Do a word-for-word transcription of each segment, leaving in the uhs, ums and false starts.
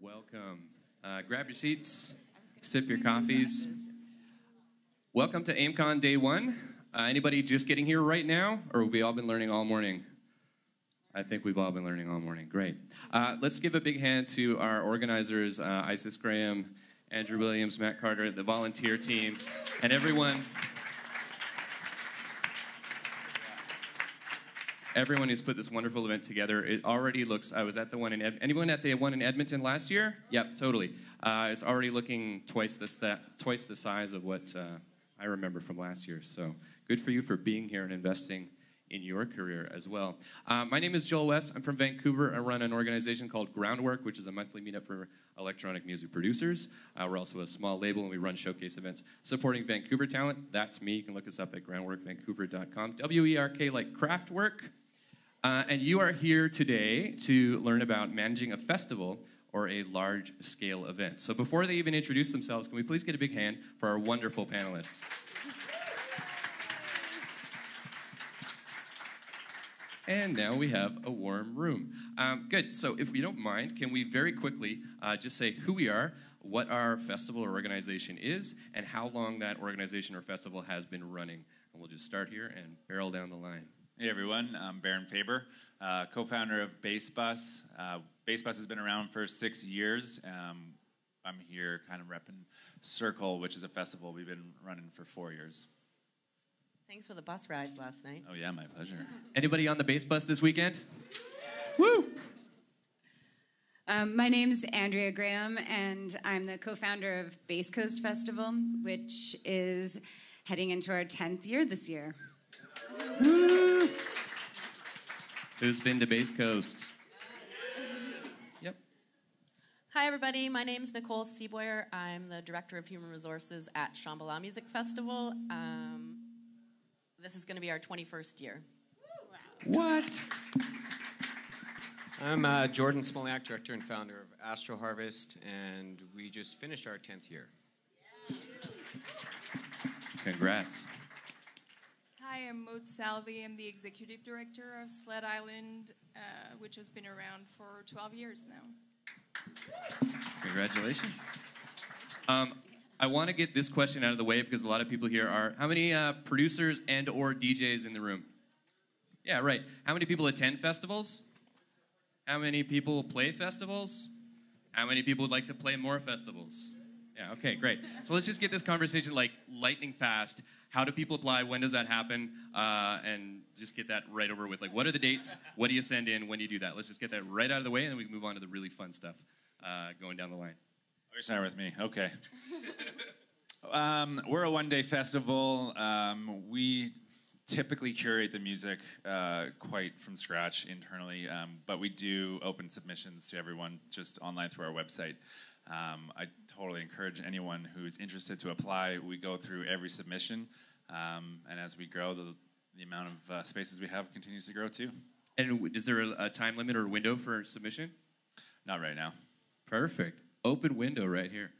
Welcome. Uh, grab your seats, sip your coffees. Welcome to AEMCON Day One. Uh, anybody just getting here right now, or have we all been learning all morning? I think we've all been learning all morning. Great. Uh, let's give a big hand to our organizers, uh, Isis Graham, Andrew Williams, Matt Carter, the volunteer team, and everyone. Everyone who's put this wonderful event together. It already looks, I was at the one in, Ed, anyone at the one in Edmonton last year? Yep, totally. Uh, it's already looking twice, this, that, twice the size of what uh, I remember from last year. So good for you for being here and investing in your career as well. Uh, my name is Joel West. I'm from Vancouver. I run an organization called Groundwork, which is a monthly meetup for electronic music producers. Uh, we're also a small label, and we run showcase events supporting Vancouver talent. That's me. You can look us up at groundwork vancouver dot com. W E R K like Kraftwerk. Uh, and you are here today to learn about managing a festival or a large-scale event. So before they even introduce themselves, can we please get a big hand for our wonderful panelists? And now we have a warm room. Um, good, so if you don't mind, can we very quickly uh, just say who we are, what our festival or organization is, and how long that organization or festival has been running. And we'll just start here and barrel down the line. Hey everyone, I'm Baran Faber, uh, co-founder of Bass Bus. Uh, Bass Bus has been around for six years. Um, I'm here kind of repping Circle, which is a festival we've been running for four years. Thanks for the bus rides last night. Oh yeah, my pleasure. Anybody on the Bass Bus this weekend? Woo! Um, my name's Andrea Graham, and I'm the co-founder of Bass Coast Festival, which is heading into our tenth year this year. Woo! Who's been to Bass Coast? Yep. Hi everybody, my name's Nicole Seaboyer. I'm the Director of Human Resources at Shambhala Music Festival. Um, This is going to be our twenty-first year. What? I'm uh, Jordan Smolak, director and founder of Astro Harvest, and we just finished our tenth year. Yeah. Congrats. Hi, I'm Maud Salvi. I'm the executive director of Sled Island, uh, which has been around for twelve years now. Congratulations. Um, I want to get this question out of the way because a lot of people here are, how many uh, producers and or D Js in the room? Yeah, right. How many people attend festivals? How many people play festivals? How many people would like to play more festivals? Yeah, okay, great. So let's just get this conversation like lightning fast. How do people apply? When does that happen? Uh, and just get that right over with. Like, what are the dates? What do you send in? When do you do that? Let's just get that right out of the way and then we can move on to the really fun stuff uh, going down the line. You're starting with me, okay. um, we're a one-day festival. Um, we typically curate the music uh, quite from scratch internally, um, but we do open submissions to everyone just online through our website. Um, I totally encourage anyone who's interested to apply. We go through every submission, um, and as we grow, the, the amount of uh, spaces we have continues to grow too. And is there a, a time limit or a window for submission? Not right now. Perfect. Open window right here.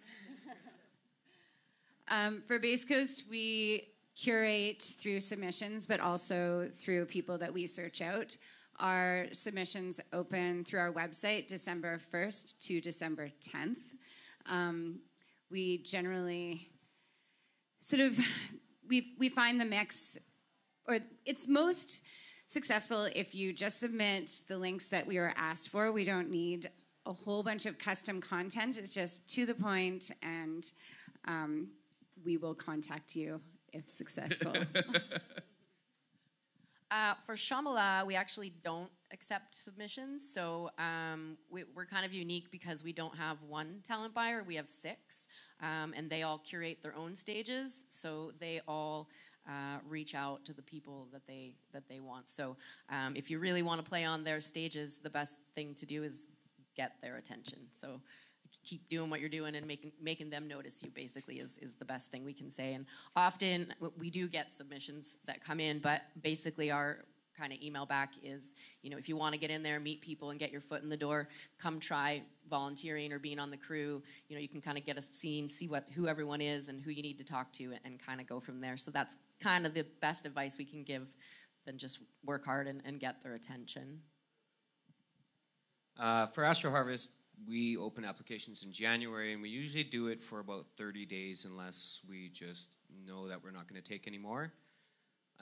um, for Bass Coast, we curate through submissions, but also through people that we search out. Our submissions open through our website December first to December tenth. Um, we generally sort of, we, we find the mix, or it's most successful if you just submit the links that we were asked for. We don't need a whole bunch of custom content. Is just to the point, and um, we will contact you if successful. uh, for Shambhala, we actually don't accept submissions, so um, we, we're kind of unique because we don't have one talent buyer, we have six, um, and they all curate their own stages, so they all Uh, reach out to the people that they that they want. So um, if you really want to play on their stages, the best thing to do is get their attention. So keep doing what you're doing and making making them notice you. Basically, is is the best thing we can say. And often we do get submissions that come in, but basically our kind of email back is, you know, if you want to get in there, meet people and get your foot in the door, come try volunteering or being on the crew. You know, you can kind of get a scene, see what who everyone is and who you need to talk to, and kind of go from there. So that's kind of the best advice we can give, than just work hard and, and get their attention. Uh, for Astro Harvest, we open applications in January, and we usually do it for about thirty days unless we just know that we're not going to take any more.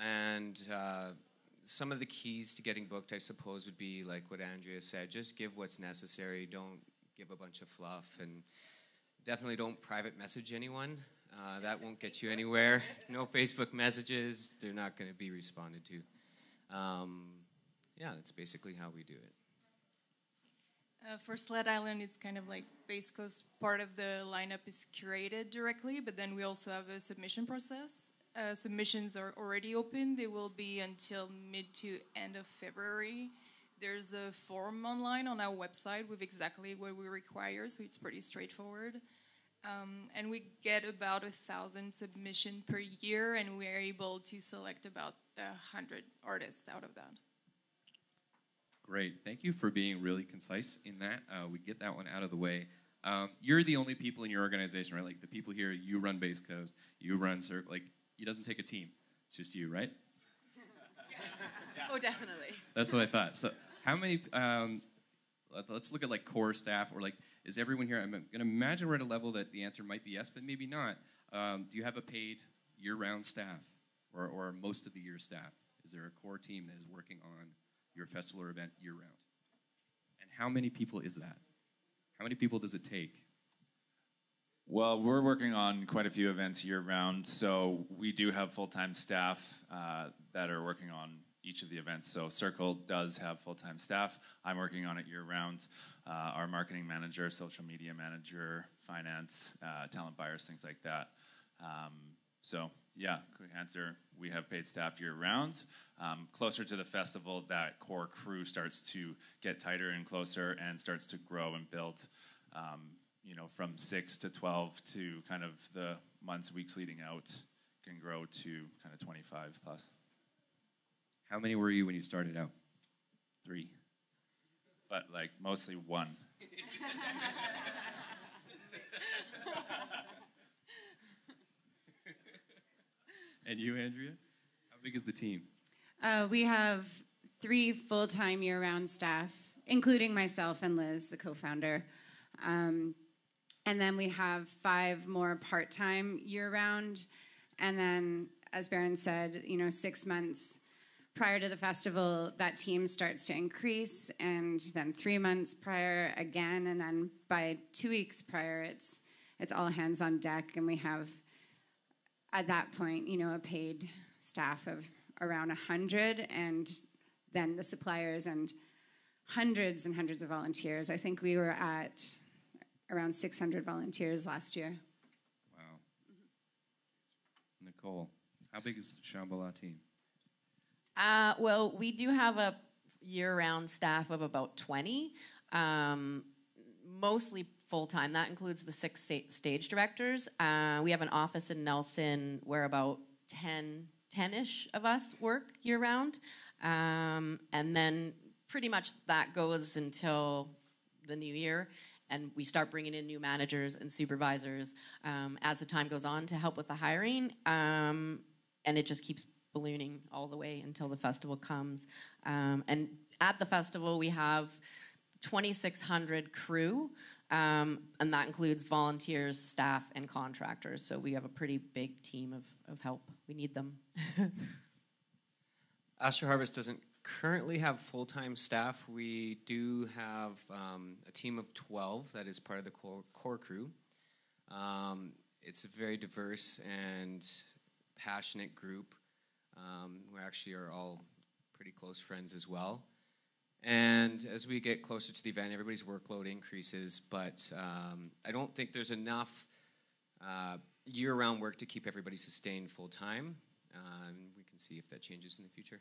And uh, some of the keys to getting booked, I suppose, would be like what Andrea said, just give what's necessary, don't give a bunch of fluff, and definitely don't private message anyone. Uh, that won't get you anywhere. No Facebook messages. They're not going to be responded to. Um, yeah, that's basically how we do it. Uh, for Sled Island, it's kind of like Bass Coast. Part of the lineup is curated directly, but then we also have a submission process. Uh, submissions are already open. They will be until mid to end of February. There's a form online on our website with exactly what we require, so it's pretty straightforward. Um, and we get about a thousand submissions per year, and we are able to select about a hundred artists out of that. Great, thank you for being really concise in that. Uh, we get that one out of the way. Um, you're the only people in your organization, right? Like the people here, you run Bass Coast, you run Circle. Like it doesn't take a team; it's just you, right? Yeah. Oh, definitely. That's what I thought. So, how many? Um, let's look at like core staff, or like. Is everyone here? I'm going to imagine we're at a level that the answer might be yes, but maybe not. Um, do you have a paid year-round staff, or, or most of the year staff? Is there a core team that is working on your festival or event year-round? And how many people is that? How many people does it take? Well, we're working on quite a few events year-round, so we do have full-time staff uh, that are working on each of the events. So Circle does have full-time staff. I'm working on it year-round. Uh, our marketing manager, social media manager, finance, uh, talent buyers, things like that. Um, so yeah, quick answer, we have paid staff year-round. Um, closer to the festival, that core crew starts to get tighter and closer and starts to grow and build, um, you know, from six to twelve to kind of the months, weeks leading out can grow to kind of twenty-five plus. How many were you when you started out? Three. But, like, mostly one. And you, Andrea? How big is the team? Uh, we have three full-time year-round staff, including myself and Liz, the co-founder. Um, and then we have five more part-time year-round. And then, as Baran said, you know, six months prior to the festival, that team starts to increase, and then three months prior again, and then by two weeks prior, it's it's all hands on deck, and we have, at that point, you know, a paid staff of around a hundred, and then the suppliers and hundreds and hundreds of volunteers. I think we were at around six hundred volunteers last year. Wow. Mm-hmm. Nicole, how big is the Shambhala team? Uh, well, we do have a year-round staff of about twenty, um, mostly full-time. That includes the six sta stage directors. Uh, we have an office in Nelson where about ten, ten-ish of us work year-round. Um, and then pretty much that goes until the new year, and we start bringing in new managers and supervisors um, as the time goes on to help with the hiring, um, and it just keeps ballooning all the way until the festival comes. Um, and at the festival, we have twenty-six hundred crew, um, and that includes volunteers, staff, and contractors. So we have a pretty big team of, of help. We need them. Astro Harvest doesn't currently have full-time staff. We do have um, a team of twelve that is part of the core, core crew. Um, it's a very diverse and passionate group. Um, we actually are all pretty close friends as well. And as we get closer to the event, everybody's workload increases, but um, I don't think there's enough uh, year-round work to keep everybody sustained full-time. Um, we can see if that changes in the future.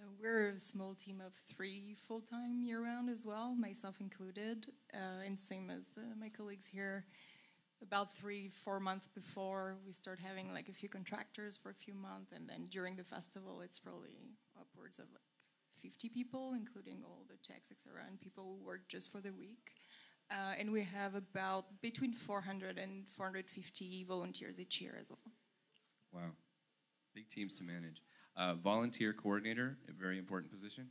Uh, we're a small team of three full-time year-round as well, myself included, uh, and same as uh, my colleagues here. About three, four months before, we start having like a few contractors for a few months, and then during the festival, it's probably upwards of like fifty people, including all the techs, et cetera, and people who work just for the week. Uh, and we have about between four hundred and four hundred fifty volunteers each year as well. Wow, big teams to manage. Uh, volunteer coordinator, a very important position.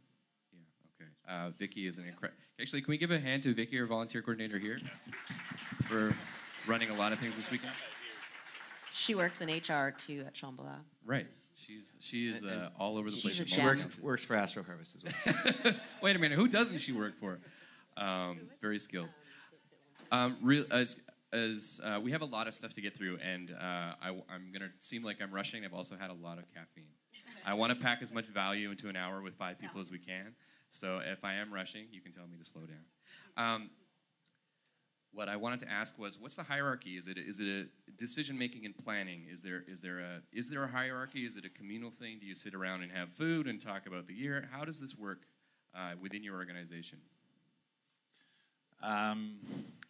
Yeah, okay. Uh, Vicky is an incredible. Actually, can we give a hand to Vicky, our volunteer coordinator here, for running a lot of things this weekend? She works in H R, too, at Shambhala. Right. She's, she is uh, all over the she's place. She works, works for Astro Harvest as well. Wait a minute. Who doesn't she work for? Um, very skilled. Um, real, as as uh, we have a lot of stuff to get through, and uh, I, I'm going to seem like I'm rushing. I've also had a lot of caffeine. I want to pack as much value into an hour with five people as we can. So if I am rushing, you can tell me to slow down. Um, what I wanted to ask was, what's the hierarchy? Is it is it a decision making and planning? Is there is there a is there a hierarchy? Is it a communal thing? Do you sit around and have food and talk about the year? How does this work uh, within your organization? Um,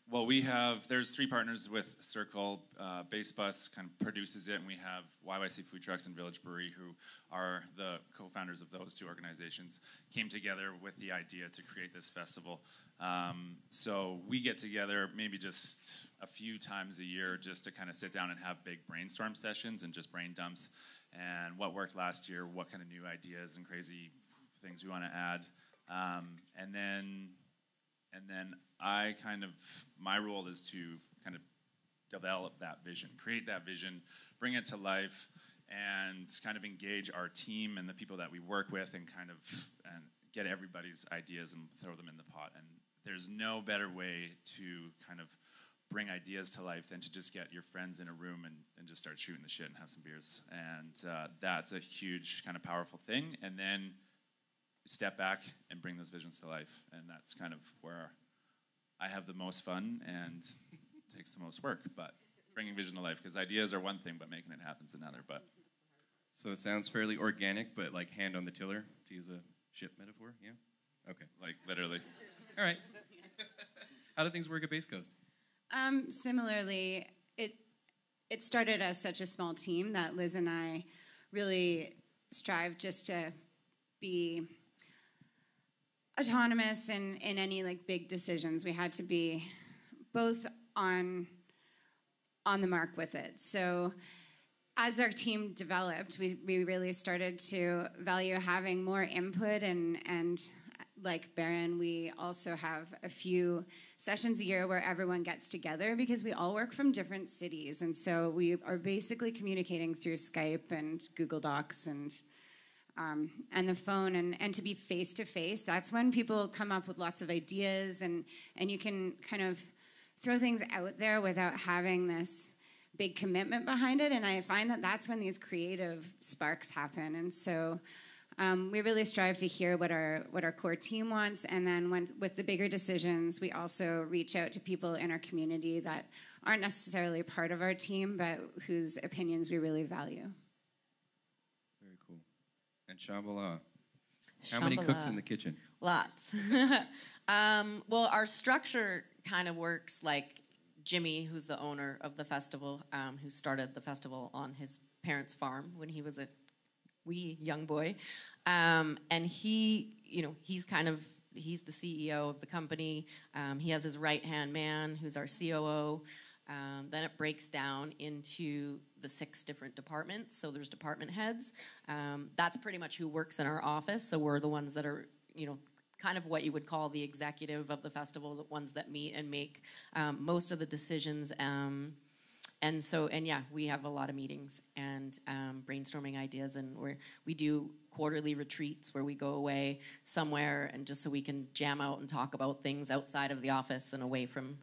well, we have there's three partners with Circle. Uh, Bass Bus kind of produces it, and we have Y Y C Food Trucks and Village Brewery, who are the co-founders of those two organizations, came together with the idea to create this festival. Um, so we get together maybe just a few times a year just to kind of sit down and have big brainstorm sessions and just brain dumps, and what worked last year, what kind of new ideas and crazy things we want to add, um, and then. And then I kind of, my role is to kind of develop that vision, create that vision, bring it to life, and kind of engage our team and the people that we work with, and kind of and get everybody's ideas and throw them in the pot. And there's no better way to kind of bring ideas to life than to just get your friends in a room and, and just start shooting the shit and have some beers. And uh, that's a huge kind of powerful thing. And then step back and bring those visions to life, and that's kind of where I have the most fun and takes the most work, but bringing vision to life, because ideas are one thing, but making it happen is another. But so it sounds fairly organic, but like hand on the tiller, to use a ship metaphor. Yeah, okay, like literally. All right. How do things work at Bass Coast? Um, similarly, it it started as such a small team that Liz and I really strive just to be autonomous in, in any like big decisions. We had to be both on on the mark with it. So as our team developed, we, we really started to value having more input, and and like Baran, we also have a few sessions a year where everyone gets together because we all work from different cities, and so we are basically communicating through Skype and Google Docs and Um, and the phone, and, and to be face-to-face. That's when people come up with lots of ideas, and, and you can kind of throw things out there without having this big commitment behind it, and I find that that's when these creative sparks happen. And so um, we really strive to hear what our what our core team wants, and then when, with the bigger decisions, we also reach out to people in our community that aren't necessarily part of our team, but whose opinions we really value. Very cool. And Shambhala. How Shambhala. Many cooks in the kitchen? Lots. um, well, our structure kind of works like Jimmy, who's the owner of the festival, um, who started the festival on his parents' farm when he was a wee young boy. Um, and he, you know, he's kind of, he's the C E O of the company. Um, he has his right-hand man, who's our C O O. Um, then it breaks down into the six different departments. So there's department heads. Um, that's pretty much who works in our office. So we're the ones that are, you know, kind of what you would call the executive of the festival, the ones that meet and make um, most of the decisions. Um, and so, and yeah, we have a lot of meetings and um, brainstorming ideas. And we're, we do quarterly retreats where we go away somewhere, and just so we can jam out and talk about things outside of the office and away from...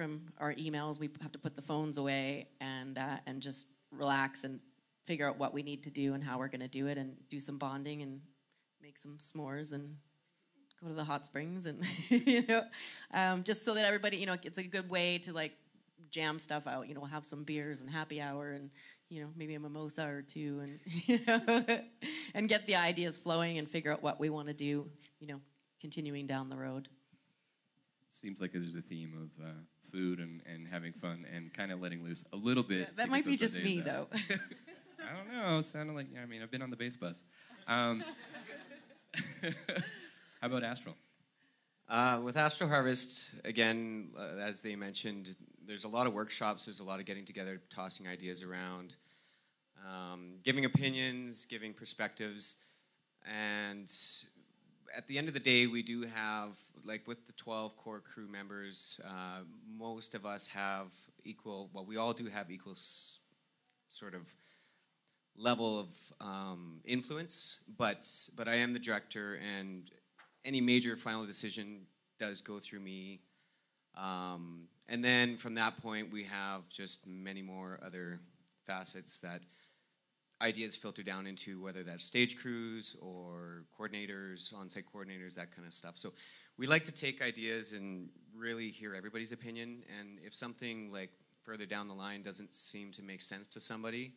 from our emails. We have to put the phones away and uh, and just relax and figure out what we need to do and how we're going to do it, and do some bonding and make some s'mores and go to the hot springs, and you know, um, just so that everybody, you know, it's a good way to like jam stuff out. You know, we'll have some beers and happy hour, and you know, maybe a mimosa or two, and you know, and get the ideas flowing and figure out what we want to do, you know, continuing down the road. Seems like there's a theme of uh, food and, and having fun and kind of letting loose a little bit. Yeah, that might be just me, out. Though. I don't know. Sounded like, yeah, I mean, I've been on the Bass Bus. Um, how about Astral? Uh, with Astral Harvest, again, uh, as they mentioned, there's a lot of workshops. There's a lot of getting together, tossing ideas around, um, giving opinions, giving perspectives, and at the end of the day, we do have, like with the twelve core crew members, uh, most of us have equal, well, we all do have equal s- sort of level of um, influence, but but I am the director, and any major final decision does go through me. Um, and then from that point, we have just many more other facets that ideas filter down into, whether that's stage crews or coordinators, on-site coordinators, that kind of stuff. So we like to take ideas and really hear everybody's opinion, and if something like further down the line doesn't seem to make sense to somebody,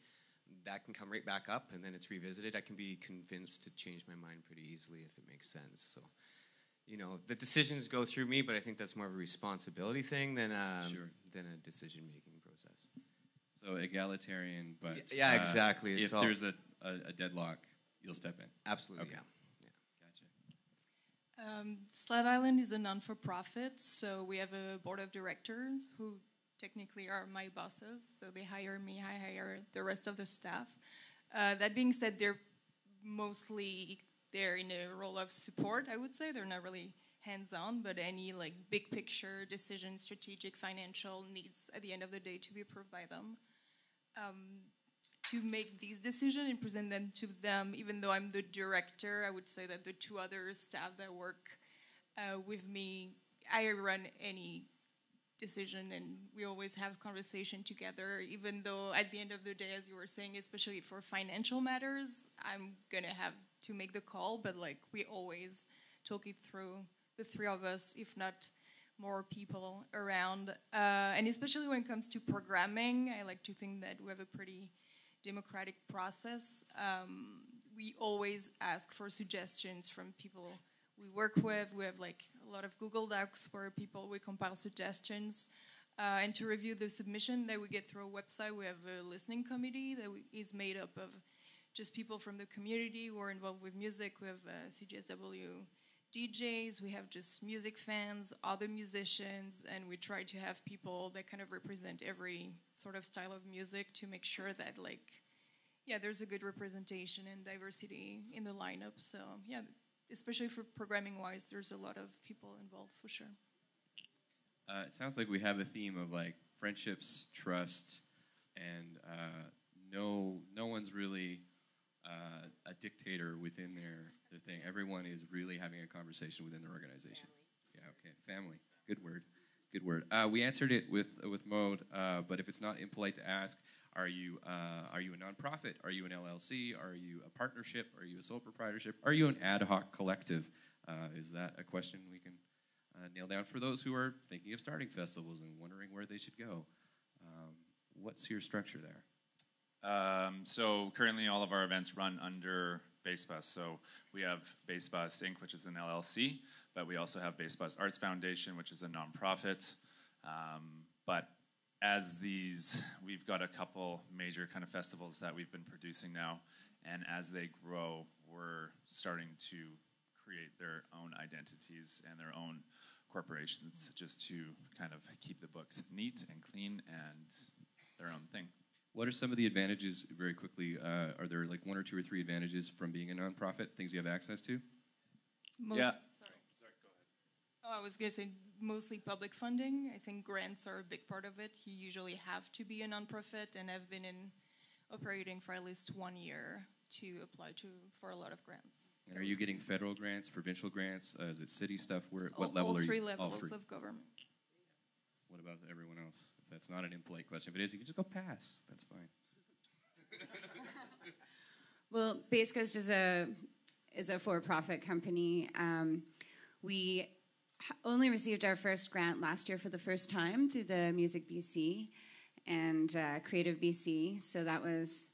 that can come right back up and then it's revisited. I can be convinced to change my mind pretty easily if it makes sense. So, you know, the decisions go through me, but I think that's more of a responsibility thing than um, sure. than a decision-making process. So egalitarian, but yeah, yeah uh, exactly. It's if all there's a, a, a deadlock, you'll step in. Absolutely, okay. yeah. yeah. Gotcha. Um, Sled Island is a non-for-profit, so we have a board of directors who technically are my bosses. So they hire me, I hire the rest of the staff. Uh, that being said, they're mostly they're in a role of support, I would say. They're not really hands-on, but any like big picture decision, strategic, financial needs at the end of the day to be approved by them. Um, to make these decisions and present them to them, even though I'm the director, I would say that the two other staff that work uh, with me, I run any decision, and we always have conversation together, even though at the end of the day, as you were saying, especially for financial matters, I'm gonna have to make the call, but like we always talk it through, the three of us, if not more people around. Uh, and especially when it comes to programming, I like to think that we have a pretty democratic process. Um, we always ask for suggestions from people we work with. We have like a lot of Google Docs where people, we compile suggestions. Uh, and to review the submission that we get through a website, we have a listening committee that we, is made up of just people from the community who are involved with music. We have uh, C G S W D Js, we have just music fans, other musicians, and we try to have people that kind of represent every sort of style of music to make sure that, like, yeah, there's a good representation and diversity in the lineup. So, yeah, especially for programming-wise, there's a lot of people involved for sure. Uh, it sounds like we have a theme of, like, friendships, trust, and uh, no, no one's really... Uh, a dictator within their, their thing. Everyone is really having a conversation within their organization. Family. Yeah, okay, family. Good word, good word. Uh, we answered it with uh, with Maud, uh, but if it's not impolite to ask, are you uh, are you a nonprofit? Are you an L L C? Are you a partnership? Are you a sole proprietorship? Are you an ad hoc collective? Uh, is that a question we can uh, nail down for those who are thinking of starting festivals and wondering where they should go? Um, what's your structure there? Um, so currently all of our events run under Bass Bus. So we have Bass Bus Incorporated, which is an L L C, but we also have Bass Bus Arts Foundation, which is a nonprofit. Um, but as these, we've got a couple major kind of festivals that we've been producing now, and as they grow, we're starting to create their own identities and their own corporations just to kind of keep the books neat and clean and their own thing. What are some of the advantages, very quickly, uh, are there like one or two or three advantages from being a nonprofit, things you have access to? Most, yeah. Sorry. Oh, sorry, go ahead. Oh, I was going to say mostly public funding. I think grants are a big part of it. You usually have to be a nonprofit, and I've been in operating for at least one year to apply to for a lot of grants. And are you getting federal grants, provincial grants? Uh, is it city stuff? Where, all, what level all are you? All three levels all three. Of government. What about everyone else? That's not an impolite question. If it is, you can just go pass. That's fine. Well, Bass Coast is a is a for-profit company. Um, we only received our first grant last year for the first time through the Music B C and uh, Creative B C. So that was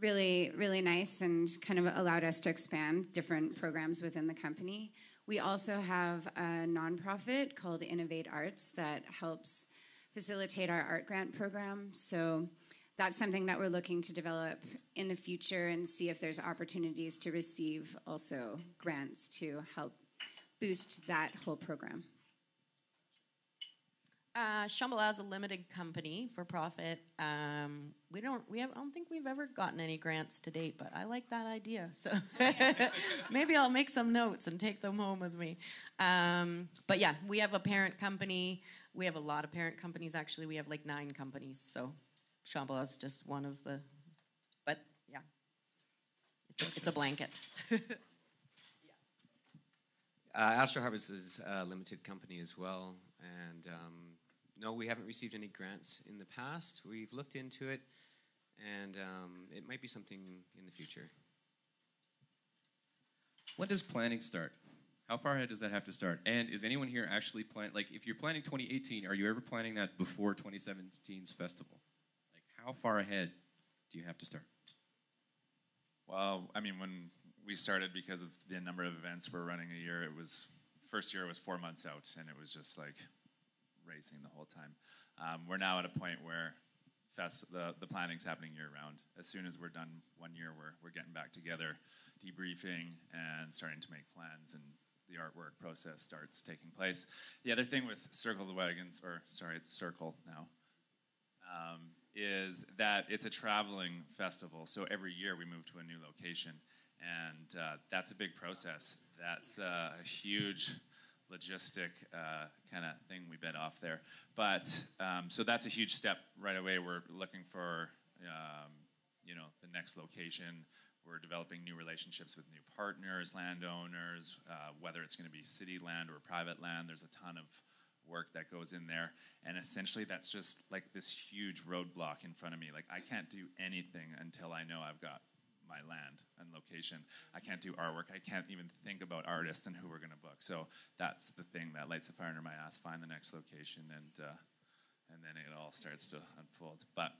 really, really nice and kind of allowed us to expand different programs within the company. We also have a nonprofit called Innovate Arts that helps facilitate our art grant program. So that's something that we're looking to develop in the future and see if there's opportunities to receive also grants to help boost that whole program. Uh, Shambhala is a limited company for profit. Um, we don't. We have. I don't think we've ever gotten any grants to date. But I like that idea. So maybe I'll make some notes and take them home with me. Um, but yeah, we have a parent company. We have a lot of parent companies. Actually, we have like nine companies. So Shambhala is just one of the. But yeah, it's, it's a blanket. Uh, Astro Harvest is a limited company as well, and um, no, we haven't received any grants in the past. We've looked into it, and um, it might be something in the future. When does planning start? How far ahead does that have to start? And is anyone here actually planning, like if you're planning twenty eighteen, are you ever planning that before twenty seventeen's festival? Like how far ahead do you have to start? Well, I mean, when we started, because of the number of events we're running a year, it was, first year it was four months out, and it was just like racing the whole time. Um, we're now at a point where fest, the, the planning's happening year round. As soon as we're done one year, we're, we're getting back together, debriefing, and starting to make plans, and the artwork process starts taking place. The other thing with Circle the Wagons, or sorry, it's Circle now, um, is that it's a traveling festival, so every year we move to a new location. And uh, that's a big process. That's uh, a huge logistic uh, kind of thing we bit off there. But um, so that's a huge step right away. We're looking for um, you know, the next location. We're developing new relationships with new partners, landowners, uh, whether it's going to be city land or private land. There's a ton of work that goes in there, and essentially that's just like this huge roadblock in front of me. Like I can't do anything until I know I've got my land and location. I can't do artwork. I can't even think about artists and who we're going to book. So that's the thing that lights the fire under my ass. Find the next location, and uh, and then it all starts to unfold. But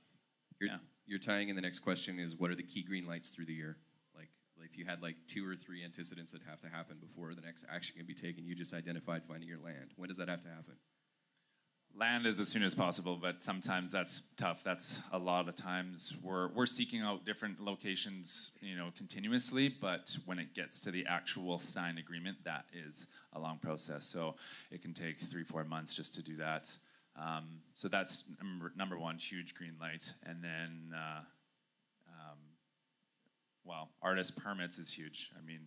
you're, yeah. You're tying in the next question is, what are the key green lights through the year? Like if you had like two or three antecedents that have to happen before the next action can be taken, you just identified finding your land. When does that have to happen? Land is as soon as possible, but sometimes that's tough. That's a lot of times we're we're seeking out different locations, you know, continuously. But when it gets to the actual signed agreement, that is a long process. So it can take three, four months just to do that. Um, so that's number, number one, huge green light. And then, uh, um, well, artist permits is huge. I mean,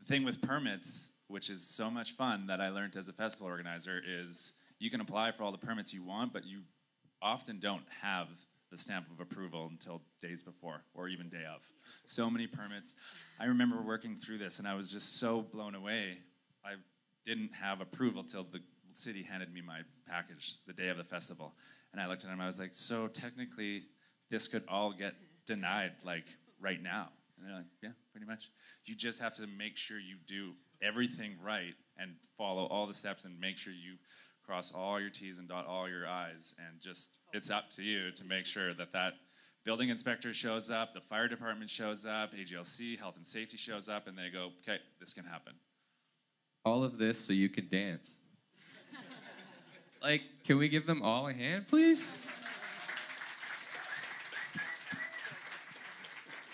the thing with permits, which is so much fun that I learned as a festival organizer, is you can apply for all the permits you want, but you often don't have the stamp of approval until days before or even day of. So many permits. I remember working through this, and I was just so blown away. I didn't have approval till the city handed me my package the day of the festival. And I looked at him, I was like, so technically, this could all get denied, like, right now. And they're like, yeah, pretty much. You just have to make sure you do everything right and follow all the steps and make sure you cross all your T's and dot all your I's, and just it's up to you to make sure that that building inspector shows up, the fire department shows up, A G L C, health and safety shows up, and they go, okay, this can happen. All of this so you can dance. Like, can we give them all a hand, please?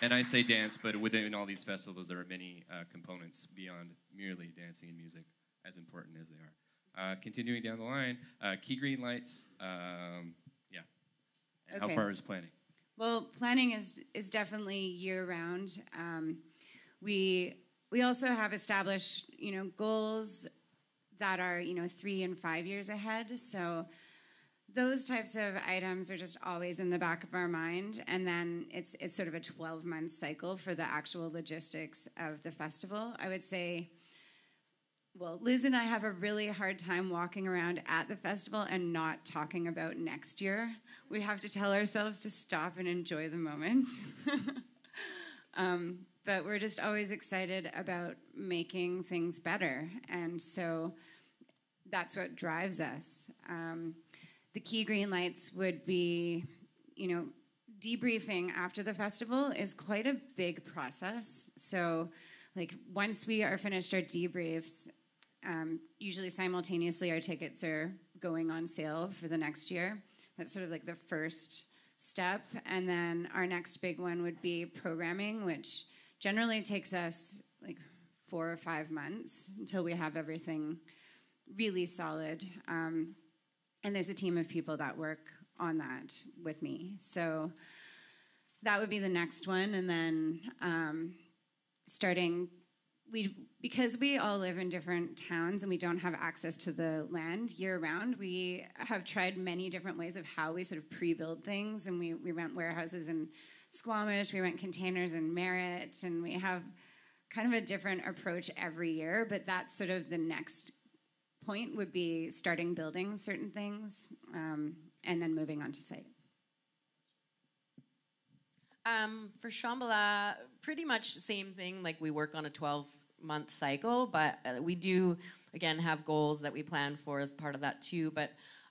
And I say dance, but within all these festivals, there are many uh, components beyond merely dancing and music, as important as they are. Uh, continuing down the line, uh, key green lights, um, yeah. And okay. How far is planning? Well, planning is is definitely year round. Um, we we also have established, you know, goals that are, you know, three and five years ahead. So those types of items are just always in the back of our mind. And then it's it's sort of a twelve month cycle for the actual logistics of the festival. I would say. Well, Liz and I have a really hard time walking around at the festival and not talking about next year. We have to tell ourselves to stop and enjoy the moment. um, but we're just always excited about making things better. And so that's what drives us. Um, the key green lights would be, you know, debriefing after the festival is quite a big process. So like once we are finished our debriefs, Um, usually simultaneously our tickets are going on sale for the next year. That's sort of like the first step. And then our next big one would be programming, which generally takes us like four or five months until we have everything really solid. Um, And there's a team of people that work on that with me. So that would be the next one. And then um, starting, we because we all live in different towns and we don't have access to the land year-round, we have tried many different ways of how we sort of pre-build things. And we, we rent warehouses in Squamish, we rent containers in Merritt, and we have kind of a different approach every year. But that's sort of the next point would be starting building certain things um, and then moving on to site. Um, for Shambhala, pretty much the same thing. Like we work on a twelve-month cycle, but we do, again, have goals that we plan for as part of that too. But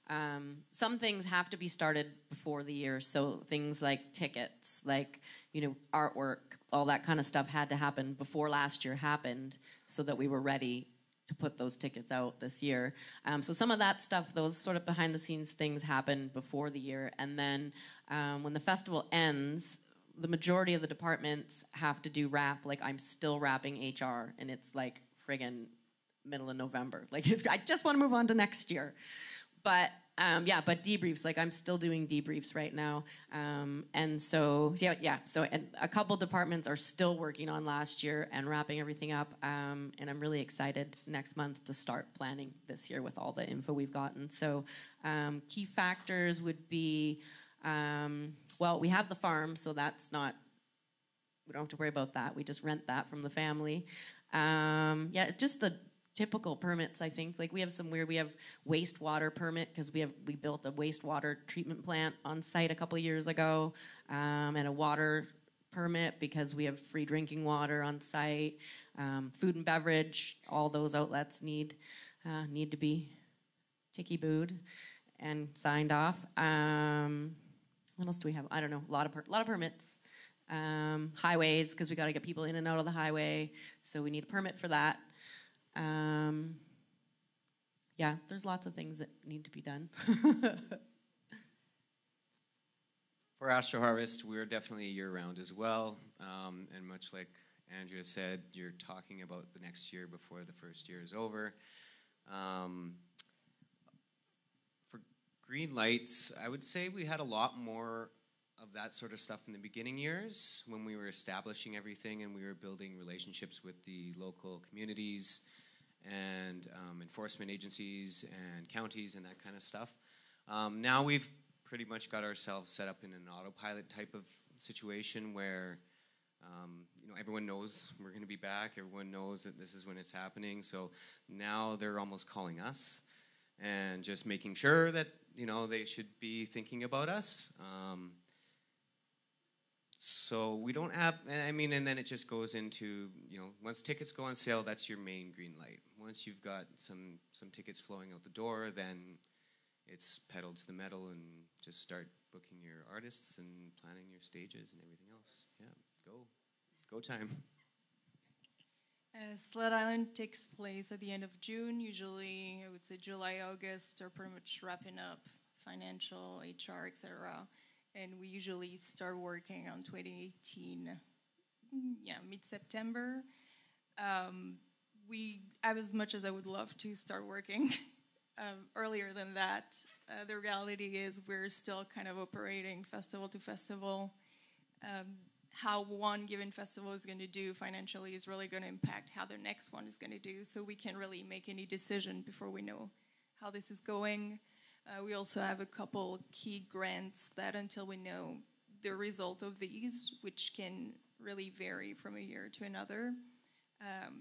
um, some things have to be started before the year. So things like tickets, like, you know, artwork, all that kind of stuff had to happen before last year happened so that we were ready to put those tickets out this year. Um, so some of that stuff, those sort of behind-the-scenes things happen before the year. And then um, when the festival ends, the majority of the departments have to do wrap. Like, I'm still wrapping H R, and it's like friggin' middle of November. Like, it's, I just want to move on to next year. But um, yeah, but debriefs, like I'm still doing debriefs right now. Um, and so, yeah, yeah. So and a couple departments are still working on last year and wrapping everything up. Um, and I'm really excited next month to start planning this year with all the info we've gotten. So um, key factors would be, Um, well, we have the farm, so that's not, we don't have to worry about that. We just rent that from the family. Um, yeah, just the typical permits, I think. Like we have some weird, we have wastewater permit because we have, we built a wastewater treatment plant on site a couple years ago, um, and a water permit because we have free drinking water on site, um, food and beverage, all those outlets need, uh, need to be tiki-booed and signed off. Um, What else do we have? I don't know. A lot of per lot of permits, um, highways, because we got to get people in and out of the highway, so we need a permit for that. Um, yeah, there's lots of things that need to be done. For Astro Harvest, we're definitely year-round as well, um, and much like Andrea said, you're talking about the next year before the first year is over. Um, Green lights, I would say we had a lot more of that sort of stuff in the beginning years when we were establishing everything and we were building relationships with the local communities and um, enforcement agencies and counties and that kind of stuff. Um, now we've pretty much got ourselves set up in an autopilot type of situation where Um, you know, everyone knows we're going to be back. Everyone knows that this is when it's happening. So now they're almost calling us and just making sure that, you know, they should be thinking about us. Um, so we don't have, and I mean, and then it just goes into, you know, once tickets go on sale, that's your main green light. Once you've got some, some tickets flowing out the door, then it's pedal to the metal and just start booking your artists and planning your stages and everything else. Yeah, go. Go time. Uh, Sled Island takes place at the end of June, usually I would say July, August, or pretty much wrapping up financial, H R, et cetera. And we usually start working on twenty eighteen, yeah, mid-September. Um, we have, as much as I would love to start working um, earlier than that, uh, the reality is we're still kind of operating festival to festival. Um, How one given festival is going to do financially is really going to impact how the next one is going to do. So we can't really make any decision before we know how this is going. Uh, we also have a couple key grants that until we know the result of these, which can really vary from a year to another. Um,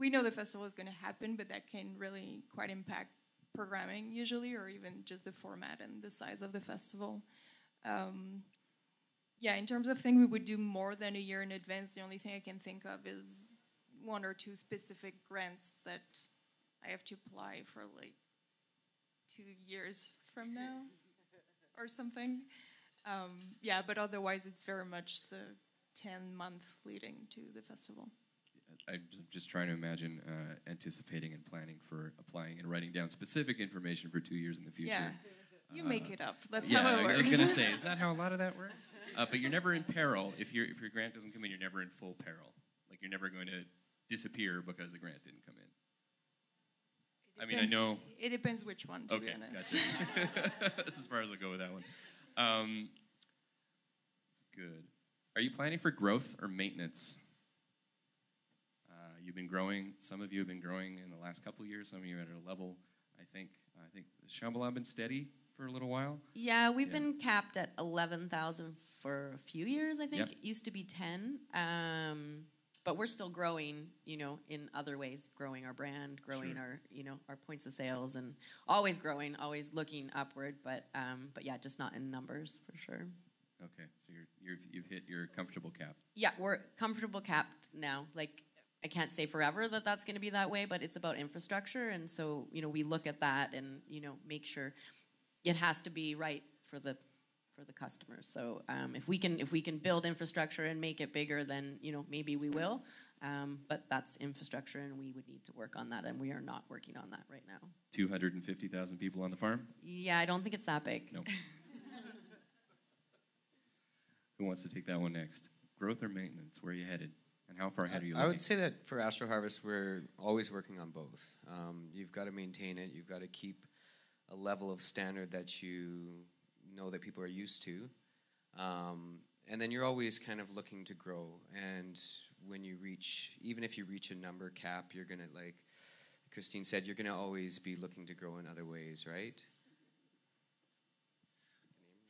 we know the festival is going to happen, but that can really quite impact programming usually, or even just the format and the size of the festival. Um, Yeah, in terms of things we would do more than a year in advance, the only thing I can think of is one or two specific grants that I have to apply for like two years from now or something. Um, yeah, but otherwise it's very much the ten month leading to the festival. I'm just trying to imagine uh, anticipating and planning for applying and writing down specific information for two years in the future. Yeah. You make it up. That's uh, how yeah, it works. I was going to say, isn't that how a lot of that works? Uh, but you're never in peril. If, you're, if your grant doesn't come in, you're never in full peril. Like, you're never going to disappear because the grant didn't come in. I mean, I know... It depends which one, to okay, be honest. Gotcha. That's as far as I'll go with that one. Um, good. Are you planning for growth or maintenance? Uh, you've been growing. Some of you have been growing in the last couple of years. Some of you are at a level, I think, I think Shambhala been steady for a little while? Yeah, we've yeah. been capped at eleven thousand for a few years, I think. Yep. It used to be ten. Um... But we're still growing, you know, in other ways, growing our brand, growing sure. our, you know, our points of sales, and always growing, always looking upward. But, um, but yeah, just not in numbers for sure. Okay, so you're, you're you've hit your comfortable cap. Yeah, we're comfortable capped now. Like, I can't say forever that that's going to be that way, but it's about infrastructure, and so you know we look at that and you know make sure it has to be right for the. For the customers. So um, if we can if we can build infrastructure and make it bigger, then you know maybe we will. Um, but that's infrastructure, and we would need to work on that, and we are not working on that right now. Two hundred and fifty thousand people on the farm. Yeah, I don't think it's that big. No. Nope. Who wants to take that one next? Growth or maintenance? Where are you headed, and how far ahead I, are you? I looking? would say that for Astro Harvest, we're always working on both. Um, you've got to maintain it. You've got to keep a level of standard that you. Know that people are used to, um, and then you're always kind of looking to grow. And when you reach, even if you reach a number cap, you're gonna, like Christine said, you're gonna always be looking to grow in other ways, right?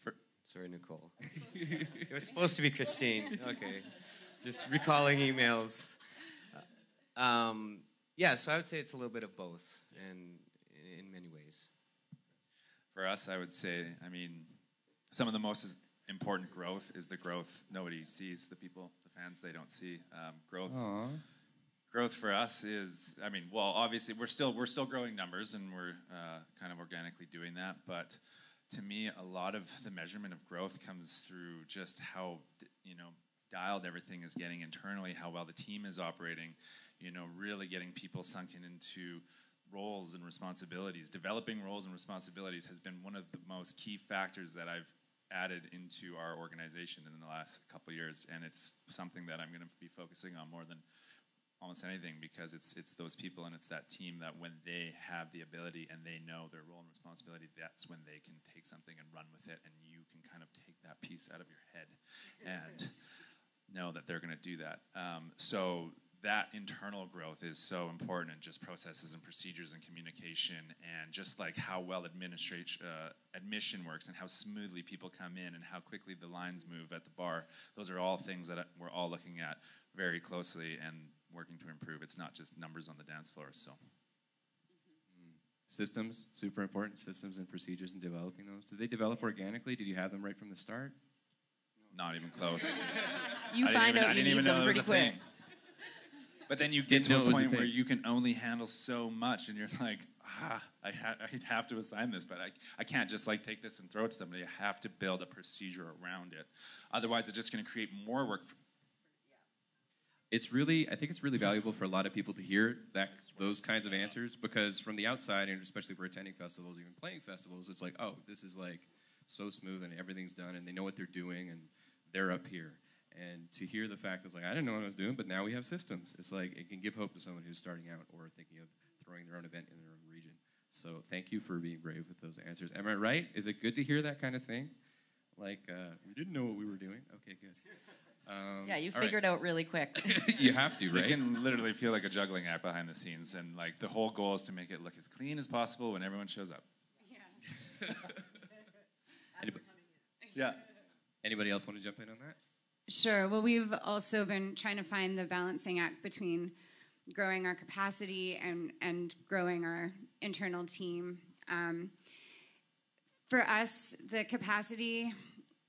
For Sorry, Nicole. It was supposed to be Christine. Okay, just recalling emails. Uh, um, yeah, so I would say it's a little bit of both, and in many ways. For us, I would say, I mean, some of the most important growth is the growth nobody sees, the people, the fans, they don't see. Um, growth, Aww. growth for us is, I mean, well, obviously we're still we're still growing numbers, and we're uh, kind of organically doing that. But to me, a lot of the measurement of growth comes through just how you know dialed everything is getting internally, how well the team is operating, you know, really getting people sunken into. Roles and responsibilities. Developing roles and responsibilities has been one of the most key factors that I've added into our organization in the last couple of years, and it's something that I'm going to be focusing on more than almost anything, because it's it's those people and it's that team that when they have the ability and they know their role and responsibility, that's when they can take something and run with it, and you can kind of take that piece out of your head and know that they're going to do that. Um, so. That internal growth is so important, and just processes and procedures and communication, and just like how well administration uh, admission works, and how smoothly people come in, and how quickly the lines move at the bar. Those are all things that we're all looking at very closely and working to improve. It's not just numbers on the dance floor. So, mm-hmm. Systems, super important. Systems and procedures, and developing those. Did they develop organically? Did you have them right from the start? No. Not even close. You I find even, out you need them pretty quick. Thing. But then you get to a point where you can only handle so much, and you're like, ah, I ha I'd have to assign this, but I, I can't just like take this and throw it to somebody. I have to build a procedure around it. Otherwise, it's just going to create more work. For it's really, I think it's really valuable for a lot of people to hear that those kinds of answers, because from the outside, and especially for attending festivals, even playing festivals, it's like, oh, this is like so smooth, and everything's done, and they know what they're doing, and they're up here. And to hear the fact that it's like, I didn't know what I was doing, but now we have systems. It's like, it can give hope to someone who's starting out or thinking of throwing their own event in their own region. So thank you for being brave with those answers. Am I right? Is it good to hear that kind of thing? Like, uh, we didn't know what we were doing. Okay, good. Um, yeah, you figured right. out really quick. You have to, right? You can literally feel like a juggling act behind the scenes. And like the whole goal is to make it look as clean as possible when everyone shows up. Yeah. Anybody, yeah. Anybody else want to jump in on that? Sure. Well, we've also been trying to find the balancing act between growing our capacity and, and growing our internal team. Um, for us, the capacity,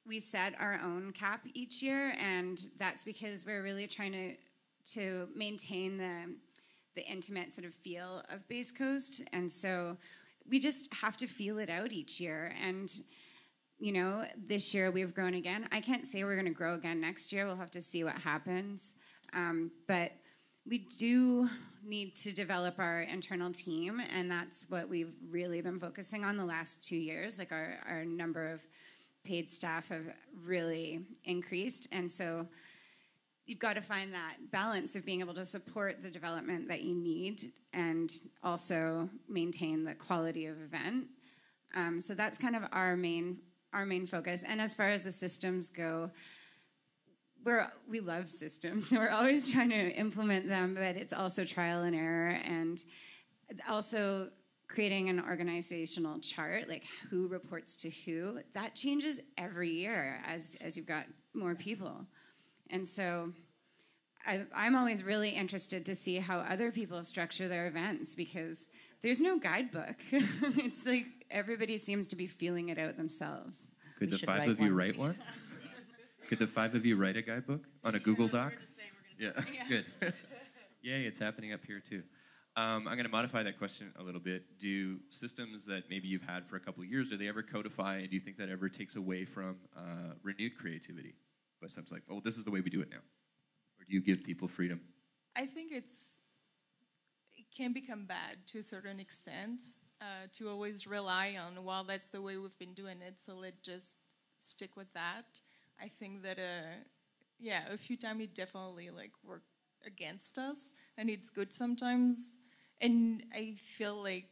we set our own cap each year, and that's because we're really trying to to maintain the, the intimate sort of feel of Bass Coast. And so we just have to feel it out each year. And you know, this year we've grown again. I can't say we're going to grow again next year. We'll have to see what happens. Um, but we do need to develop our internal team, and that's what we've really been focusing on the last two years. Like our, our number of paid staff have really increased. And so you've got to find that balance of being able to support the development that you need and also maintain the quality of event. Um, so that's kind of our main our main focus. And as far as the systems go, we're we love systems. So we're always trying to implement them, but it's also trial and error, and also creating an organizational chart, like who reports to who. That changes every year as as you've got more people. And so I, I'm always really interested to see how other people structure their events, because there's no guidebook. It's like everybody seems to be feeling it out themselves. Could we the five of one. you write one? Could the five of you write a guidebook on a Google Doc? Yeah, yeah. yeah. Good. Yay, it's happening up here too. Um, I'm going to modify that question a little bit. Do systems that maybe you've had for a couple of years, do they ever codify, and do you think that ever takes away from uh, renewed creativity? By something like, oh, this is the way we do it now? Or do you give people freedom? I think it's it can become bad to a certain extent, uh, to always rely on, well, that's the way we've been doing it, so let's just stick with that. I think that, uh, yeah, a few times it definitely like worked against us, and it's good sometimes. And I feel like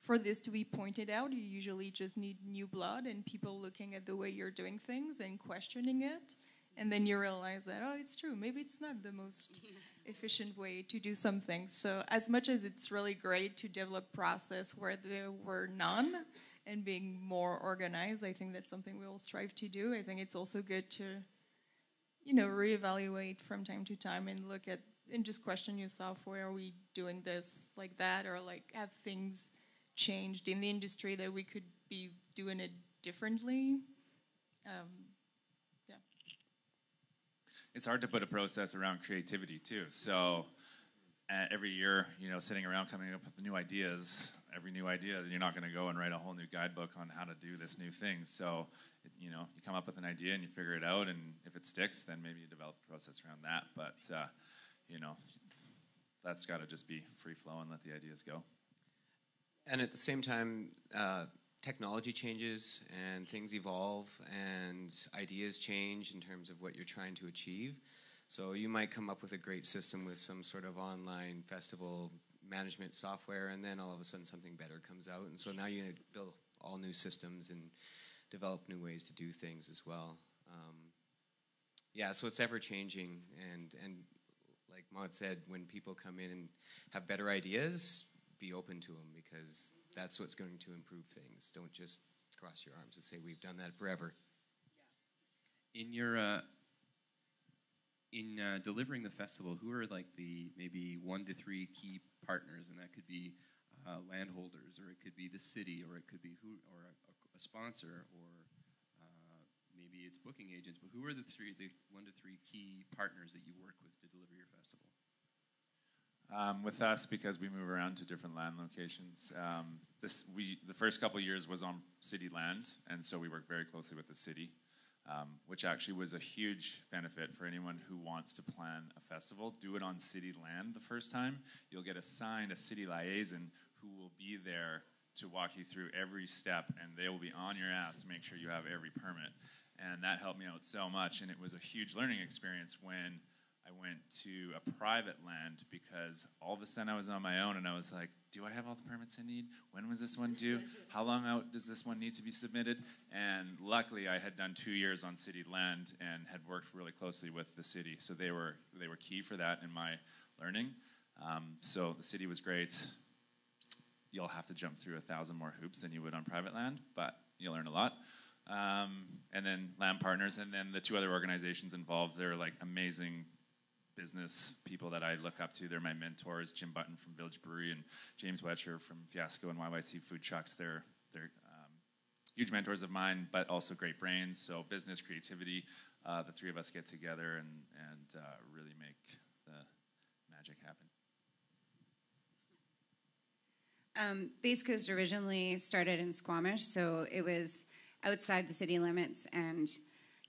for this to be pointed out, you usually just need new blood and people looking at the way you're doing things and questioning it. And then you realize that, oh, it's true. Maybe it's not the most efficient way to do something. So as much as it's really great to develop process where there were none and being more organized, I think that's something we all strive to do. I think it's also good to, you know, reevaluate from time to time and look at and just question yourself, why are we doing this like that? Or like have things changed in the industry that we could be doing it differently? Um, It's hard to put a process around creativity too. So uh, every year, you know, sitting around coming up with new ideas, every new idea, you're not going to go and write a whole new guidebook on how to do this new thing. So, it, you know, you come up with an idea and you figure it out, and if it sticks, then maybe you develop a process around that. But, uh, you know, that's got to just be free flow and let the ideas go. And at the same time, uh, technology changes and things evolve and ideas change in terms of what you're trying to achieve. So you might come up with a great system with some sort of online festival management software, and then all of a sudden something better comes out. And so now you need to build all new systems and develop new ways to do things as well. Um, yeah, so it's ever-changing. And, and like Maud said, when people come in and have better ideas, be open to them, because that's what's going to improve things. Don't just cross your arms and say, we've done that forever. Yeah. In your, uh, in uh, delivering the festival, who are like the maybe one to three key partners? And that could be uh, landholders, or it could be the city, or it could be who, or a, a sponsor, or uh, maybe it's booking agents. But who are the three, the one to three key partners that you work with to deliver your festival? Um, with us, because we move around to different land locations, um, this, we, the first couple of years was on city land, and so we work very closely with the city, um, which actually was a huge benefit for anyone who wants to plan a festival. Do it on city land the first time. You'll get assigned a city liaison who will be there to walk you through every step, and they will be on your ass to make sure you have every permit. And that helped me out so much, and it was a huge learning experience when I went to a private land, because all of a sudden I was on my own and I was like, do I have all the permits I need? When was this one due? How long out does this one need to be submitted? And luckily I had done two years on city land and had worked really closely with the city. So they were, they were key for that in my learning. Um, so the city was great. You'll have to jump through a thousand more hoops than you would on private land, but you'll learn a lot. Um, and then land partners, and then the two other organizations involved, they're like amazing business people that I look up to. They're my mentors, Jim Button from Village Brewery and James Wetscher from Fiasco and Y Y C Food Trucks. They're, they're um, huge mentors of mine, but also great brains. So business, creativity, uh, the three of us get together and, and uh, really make the magic happen. Um, Bass Coast originally started in Squamish, so it was outside the city limits and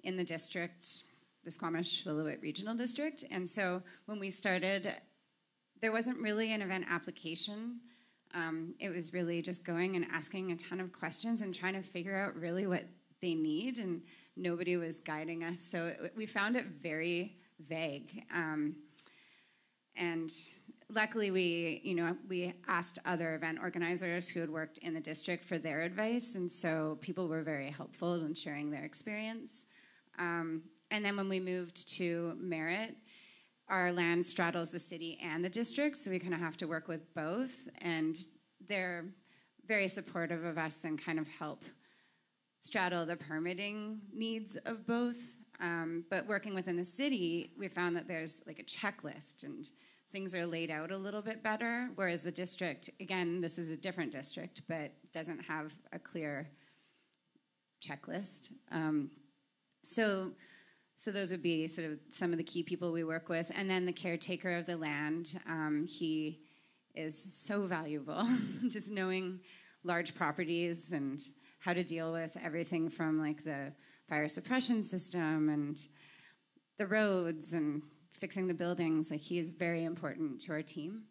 in the district, the Squamish-Lillooet Regional District. And so when we started, there wasn't really an event application. Um, it was really just going and asking a ton of questions and trying to figure out really what they need, and nobody was guiding us. So it, we found it very vague. Um, and luckily we, you know, we asked other event organizers who had worked in the district for their advice, and so people were very helpful in sharing their experience. Um, and then when we moved to Merritt, our land straddles the city and the district, so we kind of have to work with both, and they're very supportive of us and kind of help straddle the permitting needs of both. Um, but working within the city, we found that there's like a checklist and things are laid out a little bit better, whereas the district, again, this is a different district, but doesn't have a clear checklist. Um, so, so those would be sort of some of the key people we work with. And then the caretaker of the land, um, he is so valuable, just knowing large properties and how to deal with everything from like the fire suppression system and the roads and fixing the buildings. Like, he is very important to our team.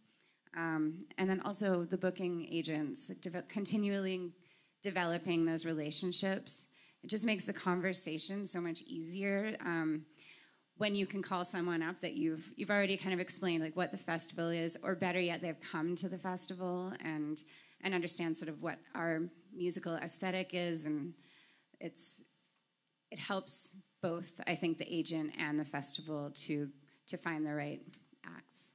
Um, and then also the booking agents, de- continually developing those relationships. It just makes the conversation so much easier um, when you can call someone up that you've you've already kind of explained like what the festival is, or better yet, they've come to the festival and and understand sort of what our musical aesthetic is, and it's it helps both, I think, the agent and the festival to to find the right acts.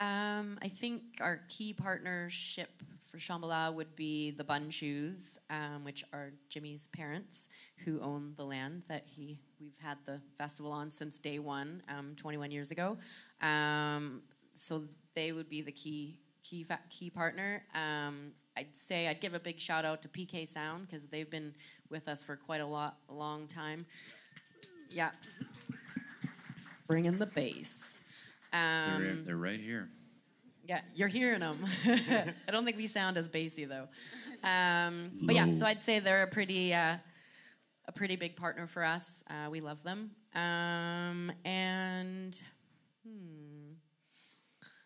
Um, I think our key partnership for Shambhala would be the Bun Shoes, um, which are Jimmy's parents, who own the land that he we've had the festival on since day one, um, twenty-one years ago. Um, so they would be the key key key partner. Um, I'd say I'd give a big shout out to P K Sound, because they've been with us for quite a lot a long time. Yeah, bring in the bass. Um, they're, they're right here. Yeah, you're hearing them. I don't think we sound as bassy though. Um, but yeah, so I'd say they're a pretty, uh, a pretty big partner for us. Uh, we love them. Um, and hmm,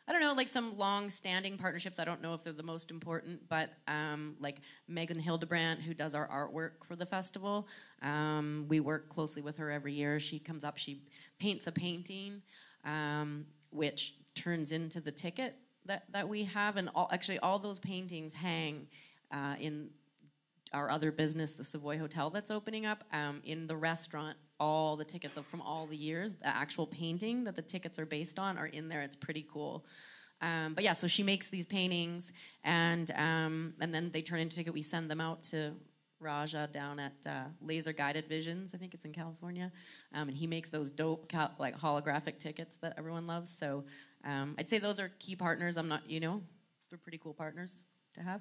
I don't know, like some long-standing partnerships. I don't know if they're the most important, but um, like Megan Hildebrandt, who does our artwork for the festival. Um, we work closely with her every year. She comes up, she paints a painting. Um, which turns into the ticket that, that we have. And all, actually, all those paintings hang uh, in our other business, the Savoy Hotel that's opening up, um, in the restaurant. All the tickets from all the years, the actual painting that the tickets are based on are in there. It's pretty cool. Um, but yeah, so she makes these paintings, and um, and then they turn into ticket. We send them out to Raja down at uh, Laser Guided Visions, I think it's in California, um, and he makes those dope cal- like holographic tickets that everyone loves. So um, I'd say those are key partners. I'm not, you know, they're pretty cool partners to have.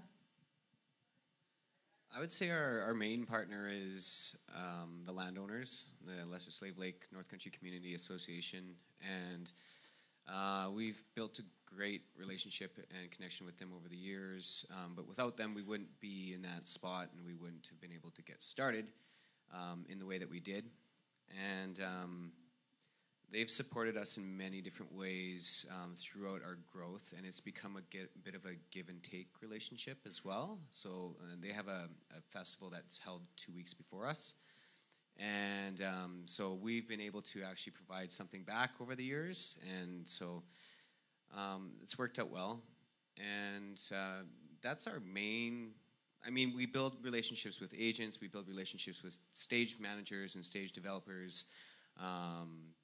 I would say our, our main partner is um, the landowners, the Lesser Slave Lake North Country Community Association, and uh, we've built a great relationship and connection with them over the years, um, but without them we wouldn't be in that spot, and we wouldn't have been able to get started um, in the way that we did. And um, they've supported us in many different ways um, throughout our growth, and it's become a get, bit of a give and take relationship as well. So uh, they have a, a festival that's held two weeks before us, and um, so we've been able to actually provide something back over the years, and so Um, it's worked out well, and uh, that's our main, I mean, we build relationships with agents, we build relationships with stage managers and stage developers, um,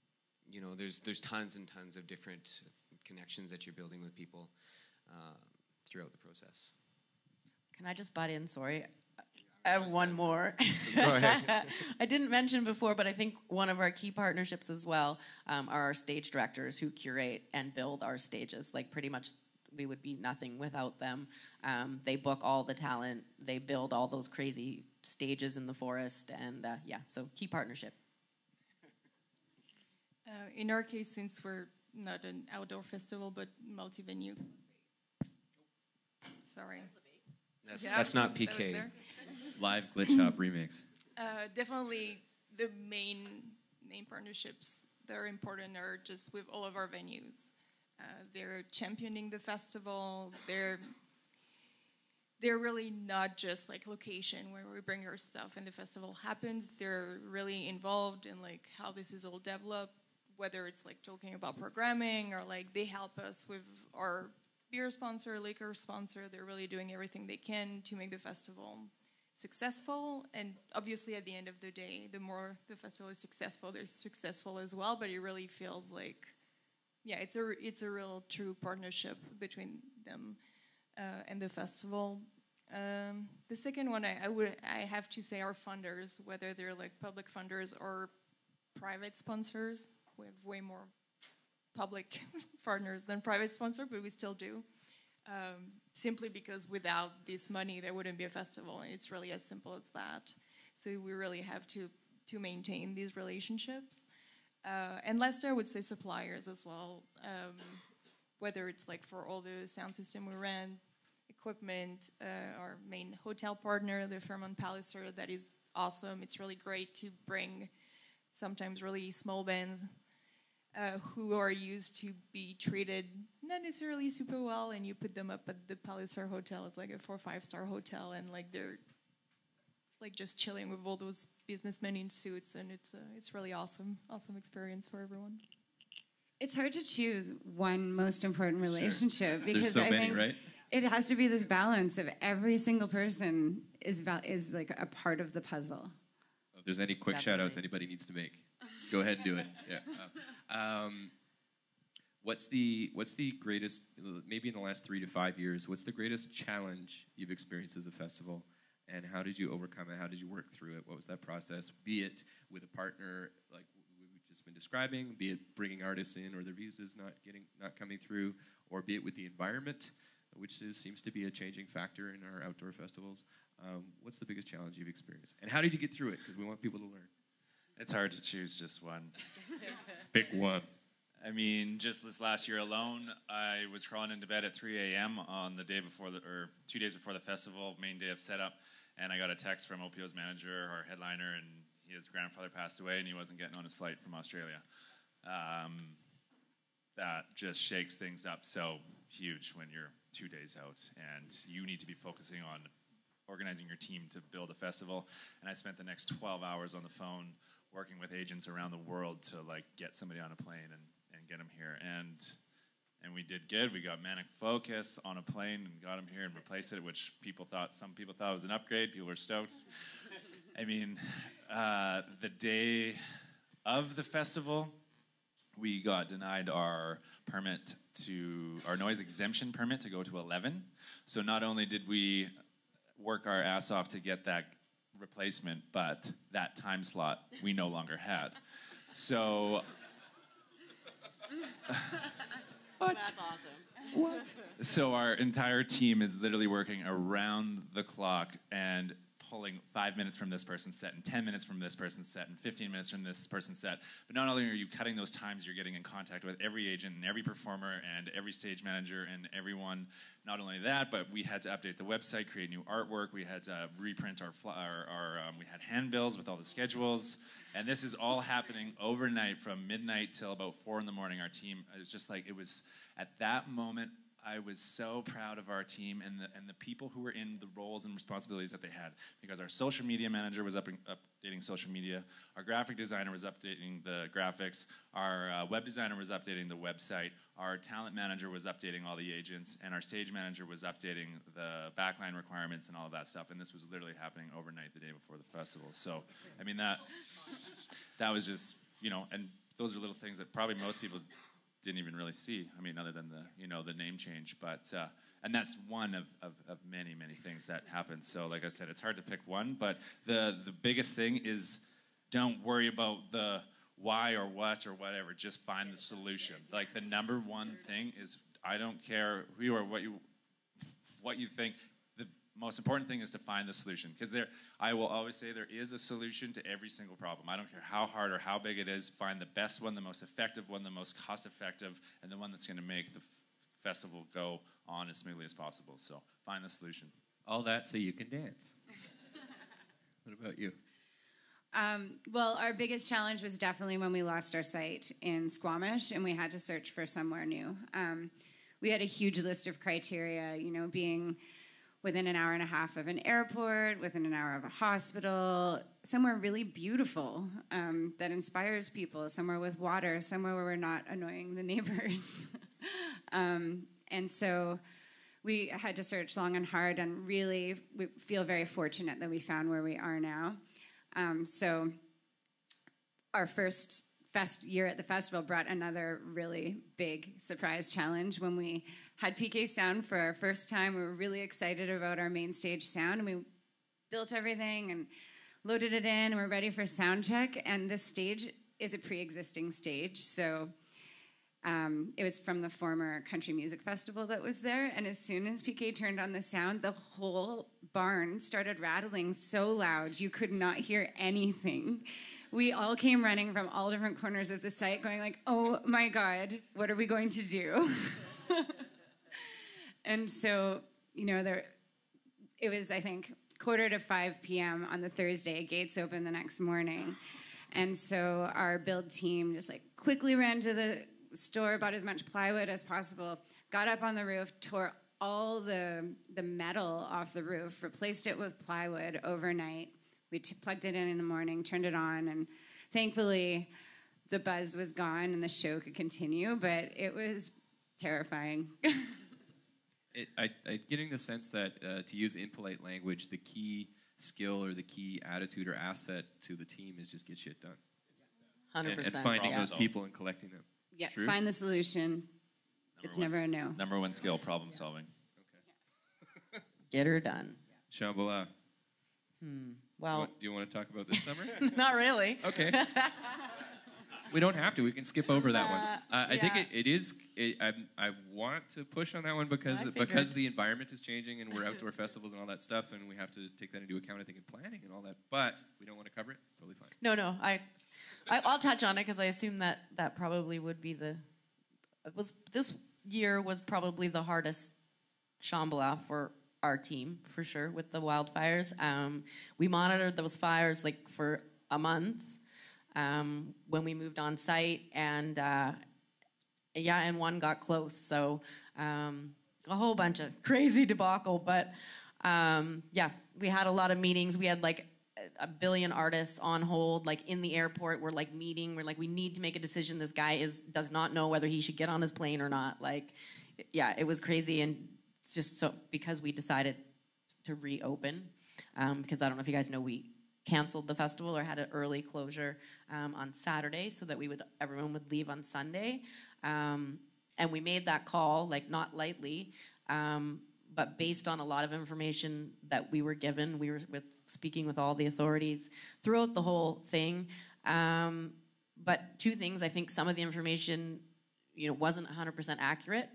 you know, there's there's tons and tons of different connections that you're building with people uh, throughout the process. Can I just butt in, sorry? I have one more. Go ahead. I didn't mention before, but I think one of our key partnerships as well um, are our stage directors, who curate and build our stages. Like, pretty much we would be nothing without them. Um, they book all the talent. They build all those crazy stages in the forest. And uh, yeah, so key partnership. Uh, in our case, since we're not an outdoor festival, but multi-venue. Sorry. That's, yeah, that's not P K. That Live Glitch Hop remix. Uh, definitely the main main partnerships that are important are just with all of our venues. Uh, they're championing the festival. They're they're really not just like location where we bring our stuff and the festival happens. They're really involved in like how this is all developed, whether it's like talking about programming or like they help us with our beer sponsor, liquor sponsor. They're really doing everything they can to make the festival successful. And obviously at the end of the day, the more the festival is successful, they're successful as well. But it really feels like, yeah, it's a, it's a real true partnership between them uh, and the festival. Um, the second one, I, I would I have to say, are funders, whether they're like public funders or private sponsors. We have way more public partners than private sponsor, but we still do. Um, simply because without this money, there wouldn't be a festival, and it's really as simple as that. So we really have to, to maintain these relationships. Uh, and last, I would say suppliers as well, um, whether it's like for all the sound system we rent, equipment, uh, our main hotel partner, the Fairmont Palliser, that is awesome. It's really great to bring sometimes really small bands Uh, who are used to be treated not necessarily super well, and you put them up at the Palliser Hotel. It's like a four or five star hotel, and like they're like just chilling with all those businessmen in suits, and it's uh, it's really awesome, awesome experience for everyone. It's hard to choose one most important relationship, sure, because so I many, think right? It has to be this balance of every single person is val is like a part of the puzzle. If there's any quick Definitely. shout outs anybody needs to make, go ahead and do it. Yeah. Um, what's the what's the greatest, maybe in the last three to five years, what's the greatest challenge you've experienced as a festival, and how did you overcome it? How did you work through it? What was that process? Be it with a partner, like we've just been describing, be it bringing artists in or their visas not getting not coming through, or be it with the environment, which is, seems to be a changing factor in our outdoor festivals. Um, what's the biggest challenge you've experienced, and how did you get through it? Because we want people to learn. It's hard to choose just one. Pick one. I mean, just this last year alone, I was crawling into bed at three A M on the day before, the, or two days before the festival, main day of setup, and I got a text from O P O's manager, our headliner, and his grandfather passed away, and he wasn't getting on his flight from Australia. Um, that just shakes things up so huge when you're two days out, and you need to be focusing on organizing your team to build a festival. And I spent the next twelve hours on the phone working with agents around the world to like get somebody on a plane and, and get them here. And and we did good. We got Manic Focus on a plane and got them here and replaced it, which people thought, some people thought was an upgrade. People were stoked. I mean, uh, the day of the festival, we got denied our permit to, our noise exemption permit to go to eleven. So not only did we work our ass off to get that replacement, but that time slot we no longer had. So what? That's awesome. What? So our entire team is literally working around the clock and pulling five minutes from this person's set and ten minutes from this person's set and fifteen minutes from this person's set. But not only are you cutting those times, you're getting in contact with every agent and every performer and every stage manager and everyone. Not only that, but we had to update the website, create new artwork. We had to reprint our, our, our um, we had handbills with all the schedules. And this is all happening overnight from midnight till about four in the morning. Our team, it was just like, it was at that moment, I was so proud of our team and the, and the people who were in the roles and responsibilities that they had, because our social media manager was up in, updating social media, our graphic designer was updating the graphics, our uh, web designer was updating the website, our talent manager was updating all the agents, and our stage manager was updating the backline requirements and all of that stuff. And this was literally happening overnight the day before the festival. So, I mean, that that was just, you know, and those are little things that probably most people didn't even really see. I mean, other than the, you know, the name change, but uh, and that's one of, of, of many, many things that happen. So, like I said, it's hard to pick one, but the the biggest thing is don't worry about the why or what or whatever. Just find the solution. Like the number one thing is, I don't care who you are, what you what you think. The most important thing is to find the solution, because there, I will always say there is a solution to every single problem. I don't care how hard or how big it is. Find the best one, the most effective one, the most cost effective, and the one that's going to make the festival go on as smoothly as possible. So find the solution. All that so you can dance. What about you? Um, well, our biggest challenge was definitely when we lost our site in Squamish and we had to search for somewhere new. Um, we had a huge list of criteria, you know, being within an hour and a half of an airport, within an hour of a hospital, somewhere really beautiful um, that inspires people, somewhere with water, somewhere where we're not annoying the neighbors. um, and so we had to search long and hard, and really we feel very fortunate that we found where we are now. Um, so our first fest year at the festival brought another really big surprise challenge. When we had P K Sound for our first time, we were really excited about our main stage sound, and we built everything and loaded it in, and we're ready for sound check. And this stage is a pre-existing stage, so um, it was from the former country music festival that was there. And as soon as P K turned on the sound, the whole barn started rattling so loud you could not hear anything. We all came running from all different corners of the site going like, oh my God, what are we going to do? And so, you know, there, it was, I think, quarter to five P M on the Thursday, gates open the next morning. And so our build team just like quickly ran to the store, bought as much plywood as possible, got up on the roof, tore all the, the metal off the roof, replaced it with plywood overnight. We t plugged it in in the morning, turned it on, and thankfully the buzz was gone and the show could continue, but it was terrifying. it, I, I'm getting the sense that, uh, to use impolite language, the key skill or the key attitude or asset to the team is just get shit done. one hundred percent. And, and finding yeah. those people and collecting them. Yeah, True? Find the solution. Number it's never a no. Number one skill, problem yeah. solving. Okay. Yeah. Get her done. Yeah. Shambhala. Hmm. Well, do you want to talk about this summer? Not really. Okay. We don't have to. We can skip over that one. Uh, I yeah. think it, it is. It, I, I want to push on that one because because the environment is changing and we're outdoor festivals and all that stuff, and we have to take that into account, I think, in planning and all that. But we don't want to cover it. It's totally fine. No, no. I, I I'll touch on it because I assume that that probably would be the was this year was probably the hardest Shambhala for. Our team, for sure, with the wildfires. Um, we monitored those fires like for a month um, when we moved on site, and uh, yeah, and one got close. So um, a whole bunch of crazy debacle, but um, yeah, we had a lot of meetings. We had like a billion artists on hold, like in the airport. We're like meeting. We're like, we need to make a decision. This guy is does not know whether he should get on his plane or not. Like, yeah, it was crazy. And just so because we decided to reopen, um, because I don't know if you guys know, we canceled the festival or had an early closure um, on Saturday so that we would everyone would leave on Sunday, um, and we made that call like not lightly, um, but based on a lot of information that we were given, we were with speaking with all the authorities throughout the whole thing. Um, but two things, I think some of the information, you know, wasn't one hundred percent accurate.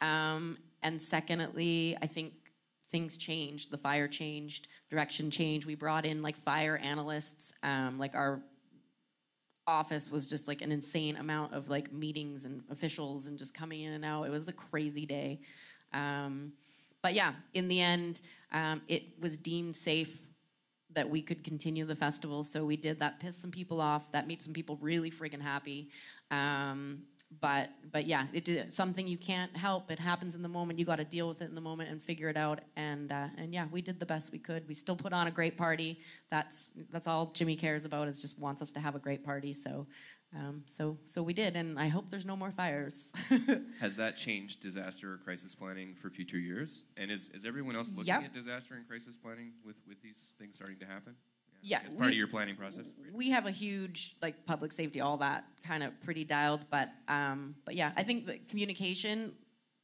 Um, And secondly, I think things changed. The fire changed, direction changed. We brought in like fire analysts. Um, like our office was just like an insane amount of like meetings and officials and just coming in and out. It was a crazy day. Um, but yeah, in the end, um, it was deemed safe that we could continue the festival. So we did. That pissed some people off. That made some people really friggin' happy. Um, But, but yeah, it, it's something you can't help. It happens in the moment. You got to deal with it in the moment and figure it out. And, uh, and yeah, we did the best we could. We still put on a great party. That's, that's all Jimmy cares about, is just wants us to have a great party. So, um, so, so we did, and I hope there's no more fires. Has that changed disaster or crisis planning for future years? And is, is everyone else looking yep. at disaster and crisis planning with, with these things starting to happen? Yeah, as part we, of your planning process. We have a huge like public safety, all that kind of pretty dialed, but um, but yeah, I think that communication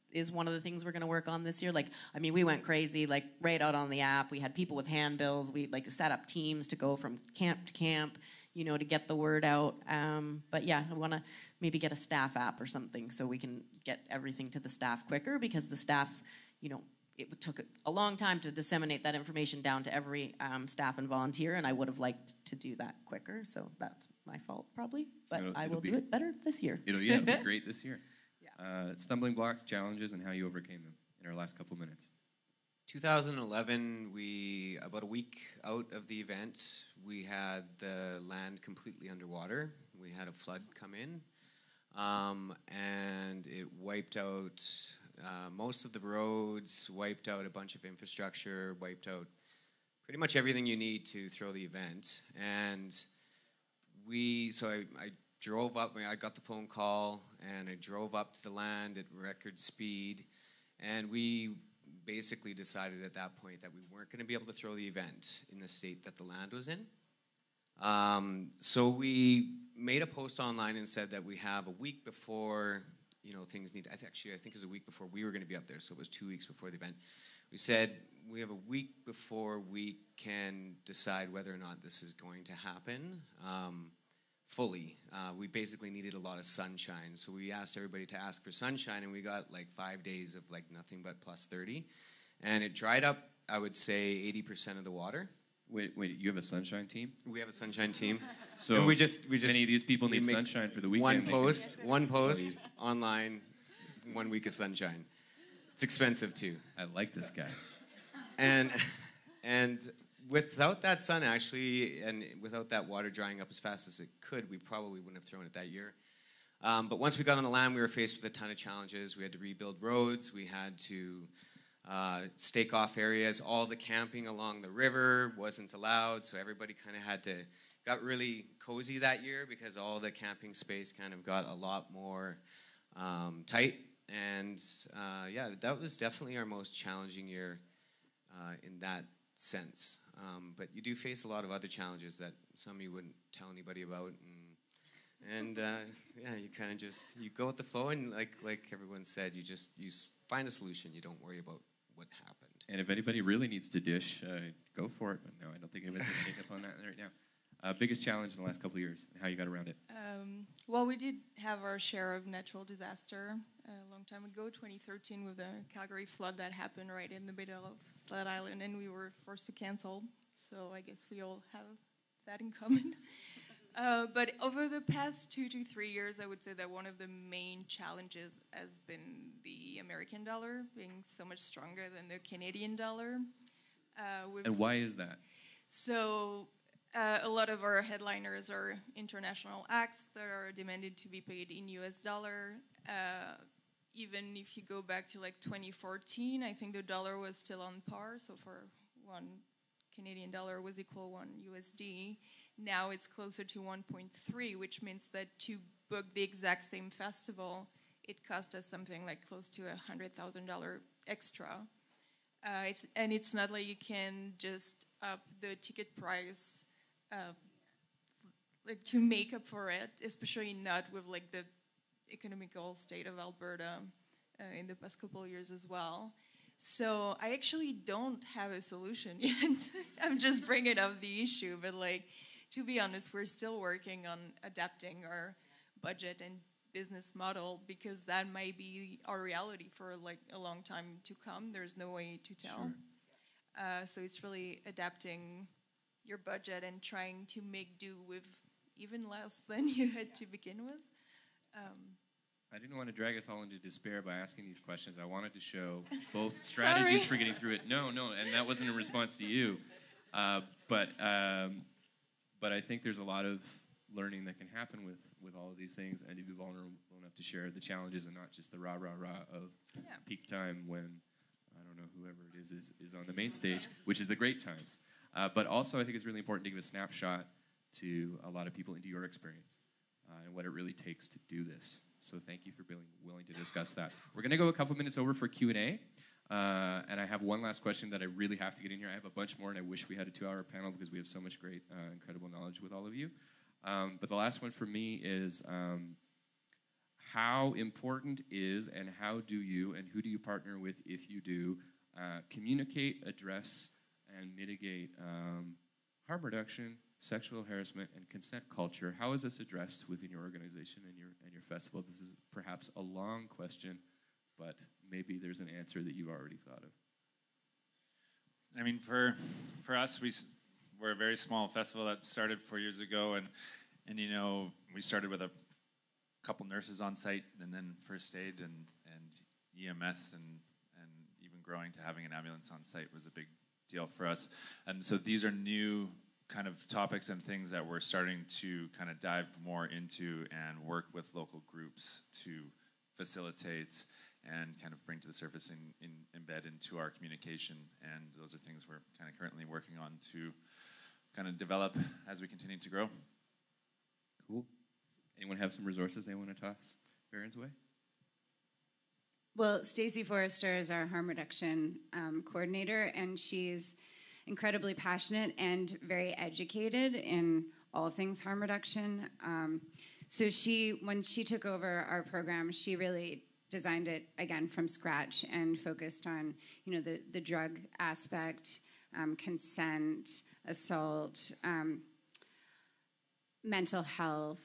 is one of the things we're going to work on this year. Like, I mean, we went crazy, like right out on the app. We had people with handbills. We like set up teams to go from camp to camp, you know, to get the word out. Um, but yeah, I want to maybe get a staff app or something so we can get everything to the staff quicker, because the staff, you know. It took a long time to disseminate that information down to every um, staff and volunteer, and I would have liked to do that quicker, so that's my fault probably, but it'll, I will do it better this year. It'll, yeah, it'll be great this year. Yeah. Uh, stumbling blocks, challenges, and how you overcame them in our last couple minutes. two thousand eleven, we, about a week out of the event, we had the land completely underwater. We had a flood come in, um, and it wiped out Uh, most of the roads, wiped out a bunch of infrastructure, wiped out pretty much everything you need to throw the event. And we, so I, I drove up, I got the phone call, and I drove up to the land at record speed, and we basically decided at that point that we weren't going to be able to throw the event in the state that the land was in. Um, so we made a post online and said that we have a week before, you know, things need to, I th- actually, I think it was a week before we were going to be up there, so it was two weeks before the event. We said we have a week before we can decide whether or not this is going to happen um, fully. Uh, we basically needed a lot of sunshine, so we asked everybody to ask for sunshine, and we got like five days of like nothing but plus thirty, and it dried up, I would say, eighty percent of the water. Wait, wait! You have a sunshine team? We have a sunshine team. So and we just, we just. Many of these people need sunshine for the weekend. One post, one post online, one week of sunshine. It's expensive too. I like this guy. And, and without that sun, actually, and without that water drying up as fast as it could, we probably wouldn't have thrown it that year. Um, but once we got on the land, we were faced with a ton of challenges. We had to rebuild roads. We had to. Uh, stake off areas, all the camping along the river wasn't allowed, so everybody kind of had to, got really cozy that year because all the camping space kind of got a lot more um, tight, and uh, yeah, that was definitely our most challenging year uh, in that sense, um, but you do face a lot of other challenges that some of you wouldn't tell anybody about, and, and uh, yeah, you kind of just, you go with the flow, and like, like everyone said, you just, you find a solution, you don't worry about what happened. And if anybody really needs to dish, uh, go for it. But no, I don't think anybody's going to take up on that right now. Uh, biggest challenge in the last couple of years, and how you got around it? Um, well, we did have our share of natural disaster a long time ago, twenty thirteen, with the Calgary flood that happened right in the middle of Sled Island, and we were forced to cancel. So I guess we all have that in common. uh, but over the past two to three years, I would say that one of the main challenges has been the American dollar being so much stronger than the Canadian dollar. Uh, and why is that? So uh, a lot of our headliners are international acts that are demanded to be paid in U S dollar. Uh, even if you go back to like twenty fourteen, I think the dollar was still on par. So for one Canadian dollar was equal one U S D. Now it's closer to one point three, which means that to book the exact same festival, it cost us something like close to one hundred thousand dollars extra. Uh, it's, and it's not like you can just up the ticket price uh, like to make up for it, especially not with like the economical state of Alberta uh, in the past couple of years as well. So I actually don't have a solution yet. I'm just bringing up the issue, but like to be honest, we're still working on adapting our budget and business model, because that might be our reality for like a long time to come. There's no way to tell. Sure. Uh, so it's really adapting your budget and trying to make do with even less than you had to begin with. Um, I didn't want to drag us all into despair by asking these questions. I wanted to show both strategies for getting through it. No, no, and that wasn't in response to you. Uh, but um, but I think there's a lot of learning that can happen with, with all of these things, and to be vulnerable enough to share the challenges and not just the rah, rah, rah of yeah. peak time when, I don't know, whoever it is, is, is on the main stage, which is the great times. Uh, but also I think it's really important to give a snapshot to a lot of people into your experience uh, and what it really takes to do this. So thank you for being willing to discuss that. We're going to go a couple minutes over for Q and A, uh, and I have one last question that I really have to get in here. I have a bunch more, and I wish we had a two-hour panel because we have so much great, uh, incredible knowledge with all of you. Um, but the last one for me is, um, how important is and how do you and who do you partner with, if you do, uh, communicate, address, and mitigate um, harm reduction, sexual harassment, and consent culture? How is this addressed within your organization and your, and your festival? This is perhaps a long question, but maybe there's an answer that you've already thought of. I mean, for, for us, we... We're a very small festival that started four years ago, and, and you know, we started with a couple nurses on site, and then first aid and, and E M S, and, and even growing to having an ambulance on site was a big deal for us. And so these are new kind of topics and things that we're starting to kind of dive more into and work with local groups to facilitate and kind of bring to the surface and in, in, embed into our communication. And those are things we're kind of currently working on to kind of develop as we continue to grow. Cool. Anyone have some resources they want to toss Baran's way? Well, Stacy Forrester is our harm reduction um, coordinator, and she's incredibly passionate and very educated in all things harm reduction. Um, so she, when she took over our program, she really designed it again from scratch and focused on, you know, the, the drug aspect, um, consent, assault, um, mental health,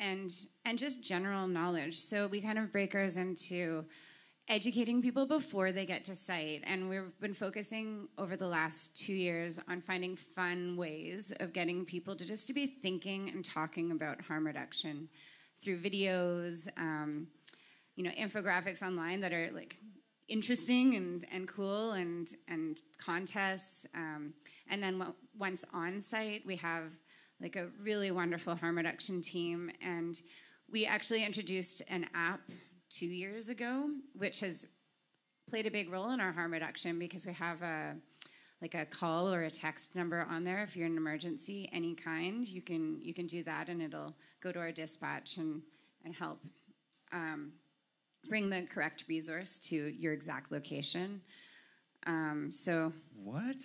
and and just general knowledge. So we kind of break ours into educating people before they get to site. And we've been focusing over the last two years on finding fun ways of getting people to just to be thinking and talking about harm reduction through videos, um, you know, infographics online that are like interesting and, and cool, and, and contests. Um, and then w once on site, we have like a really wonderful harm reduction team. And we actually introduced an app two years ago, which has played a big role in our harm reduction, because we have a like a call or a text number on there. If you're in an emergency, any kind, you can you can do that, and it'll go to our dispatch and and help um, bring the correct resource to your exact location. Um, so what?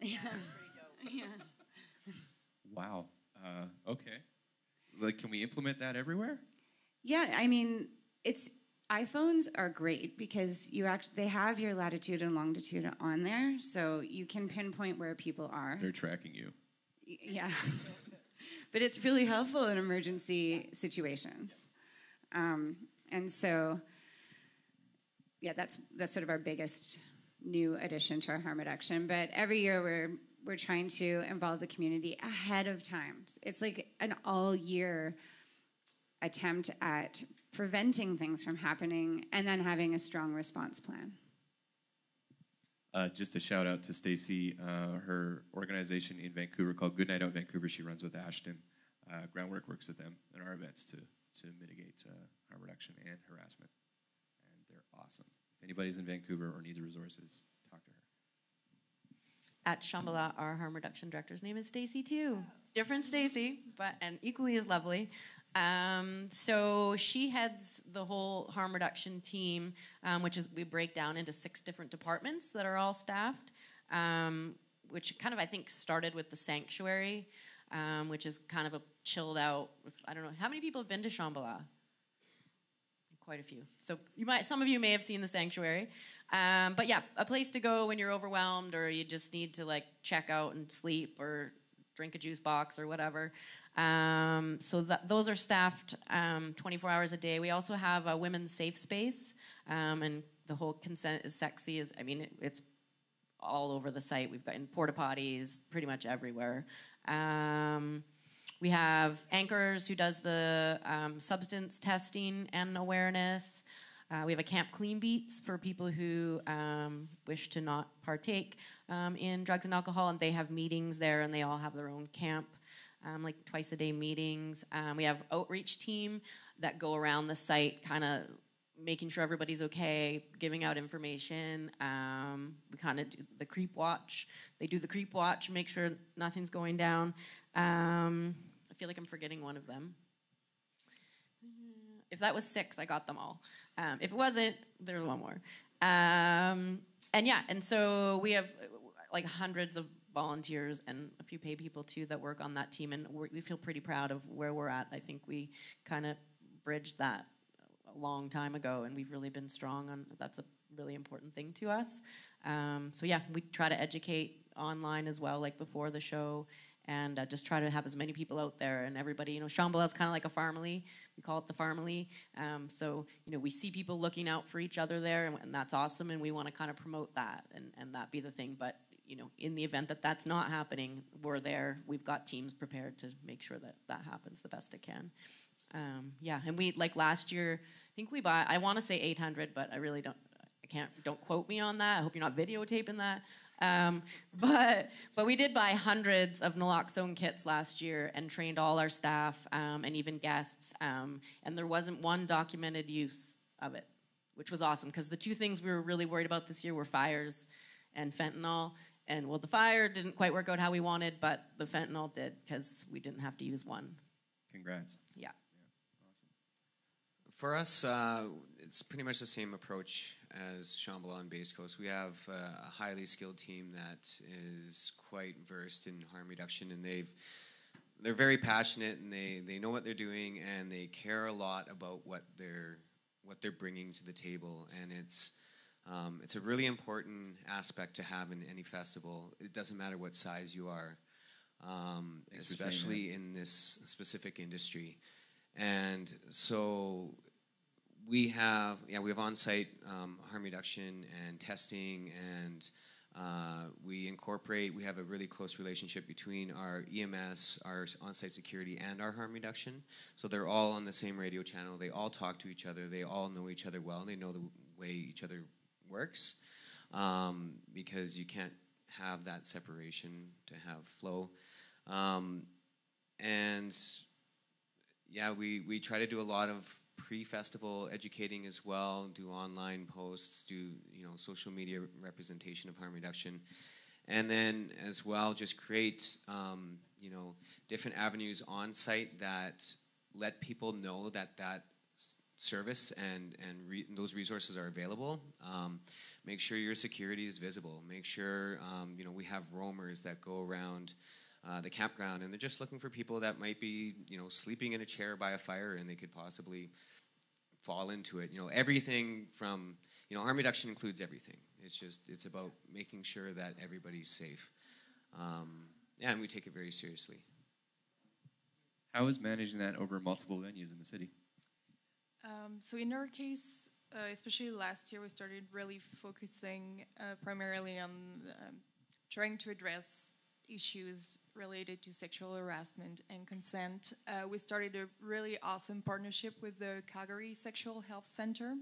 Yeah, that's pretty dope. Yeah. Wow. Uh, okay. Like, can we implement that everywhere? Yeah, I mean. It's iPhones are great because you act, they have your latitude and longitude on there, so you can pinpoint where people are. They're tracking you. Y yeah. But it's really helpful in emergency situations. Um, and so, yeah, that's that's sort of our biggest new addition to our harm reduction. But every year we're we're trying to involve the community ahead of time. It's like an all-year attempt at preventing things from happening, and then having a strong response plan. Uh, just a shout out to Stacy, uh, her organization in Vancouver called Good Night Out Vancouver. She runs with Ashton. Uh, Groundwork works with them in our events to to mitigate uh, harm reduction and harassment, and they're awesome. If anybody's in Vancouver or needs resources, talk to her. At Shambhala, our harm reduction director's name is Stacy too. Different Stacy, but and equally as lovely. Um, so she heads the whole harm reduction team, um, which is we break down into six different departments that are all staffed, um, which kind of I think started with the sanctuary, um, which is kind of a chilled out. I don't know how many people have been to Shambhala. Quite a few. So you might, some of you may have seen the sanctuary, um, but yeah, a place to go when you're overwhelmed or you just need to like check out and sleep or drink a juice box or whatever. Um, so th those are staffed um, twenty-four hours a day. We also have a women's safe space, um, and the whole consent is sexy. Is I mean, it, it's all over the site. We've got in porta potties pretty much everywhere. Um, we have Anchors, who does the um, substance testing and awareness. Uh, we have a Camp Clean Beats for people who um, wish to not partake um, in drugs and alcohol, and they have meetings there, and they all have their own camp, um, like twice a day meetings. Um, we have outreach team that go around the site, kind of making sure everybody's okay, giving out information. Um, we kind of do the creep watch. They do the creep watch, make sure nothing's going down. Um, I feel like I'm forgetting one of them. If that was six, I got them all. Um, if it wasn't, there was one more. Um, and yeah, and so we have like hundreds of volunteers and a few pay people too that work on that team, and we feel pretty proud of where we're at. I think we kind of bridged that a long time ago, and we've really been strong on, that's a really important thing to us. Um, so yeah, we try to educate online as well, like before the show, and uh, just try to have as many people out there, and everybody, you know, Shambhala is kind of like a family. We call it the family. Um, so, you know, we see people looking out for each other there, and, and that's awesome, and we want to kind of promote that, and, and that be the thing. But, you know, in the event that that's not happening, we're there. We've got teams prepared to make sure that that happens the best it can. Um, yeah, and we, like last year, I think we bought, I want to say eight hundred, but I really don't, I can't, don't quote me on that. I hope you're not videotaping that. Um, but, but we did buy hundreds of naloxone kits last year and trained all our staff um, and even guests, um, and there wasn't one documented use of it. which was awesome, because the two things we were really worried about this year were fires and fentanyl. And well, the fire didn't quite work out how we wanted, but the fentanyl did, because we didn't have to use one. Congrats. Yeah. Yeah. Awesome. For us, uh, it's pretty much the same approach as Shambhala and Bass Coast. We have uh, a highly skilled team that is quite versed in harm reduction, and they've they're very passionate, and they they know what they're doing, and they care a lot about what they're what they're bringing to the table, and it's. Um, it's a really important aspect to have in any festival. It doesn't matter what size you are, um, especially in this specific industry. And so we have, yeah, we have on-site um, harm reduction and testing, and uh, we incorporate. We have a really close relationship between our E M S, our on-site security, and our harm reduction. So they're all on the same radio channel. They all talk to each other. They all know each other well. And they know the way each other works, um, because you can't have that separation to have flow. Um, and yeah, we, we try to do a lot of pre-festival educating as well, do online posts, do you know social media representation of harm reduction. And then as well, just create um, you know different avenues on site that let people know that that service and, and re those resources are available. Um, make sure your security is visible. Make sure, um, you know, we have roamers that go around uh, the campground, and they're just looking for people that might be, you know, sleeping in a chair by a fire, and they could possibly fall into it. You know, everything from, you know, harm reduction includes everything. It's just, it's about making sure that everybody's safe. Um, yeah, and we take it very seriously. How is managing that over multiple venues in the city? Um, so in our case, uh, especially last year, we started really focusing uh, primarily on um, trying to address issues related to sexual harassment and consent. Uh, we started a really awesome partnership with the Calgary Sexual Health Center.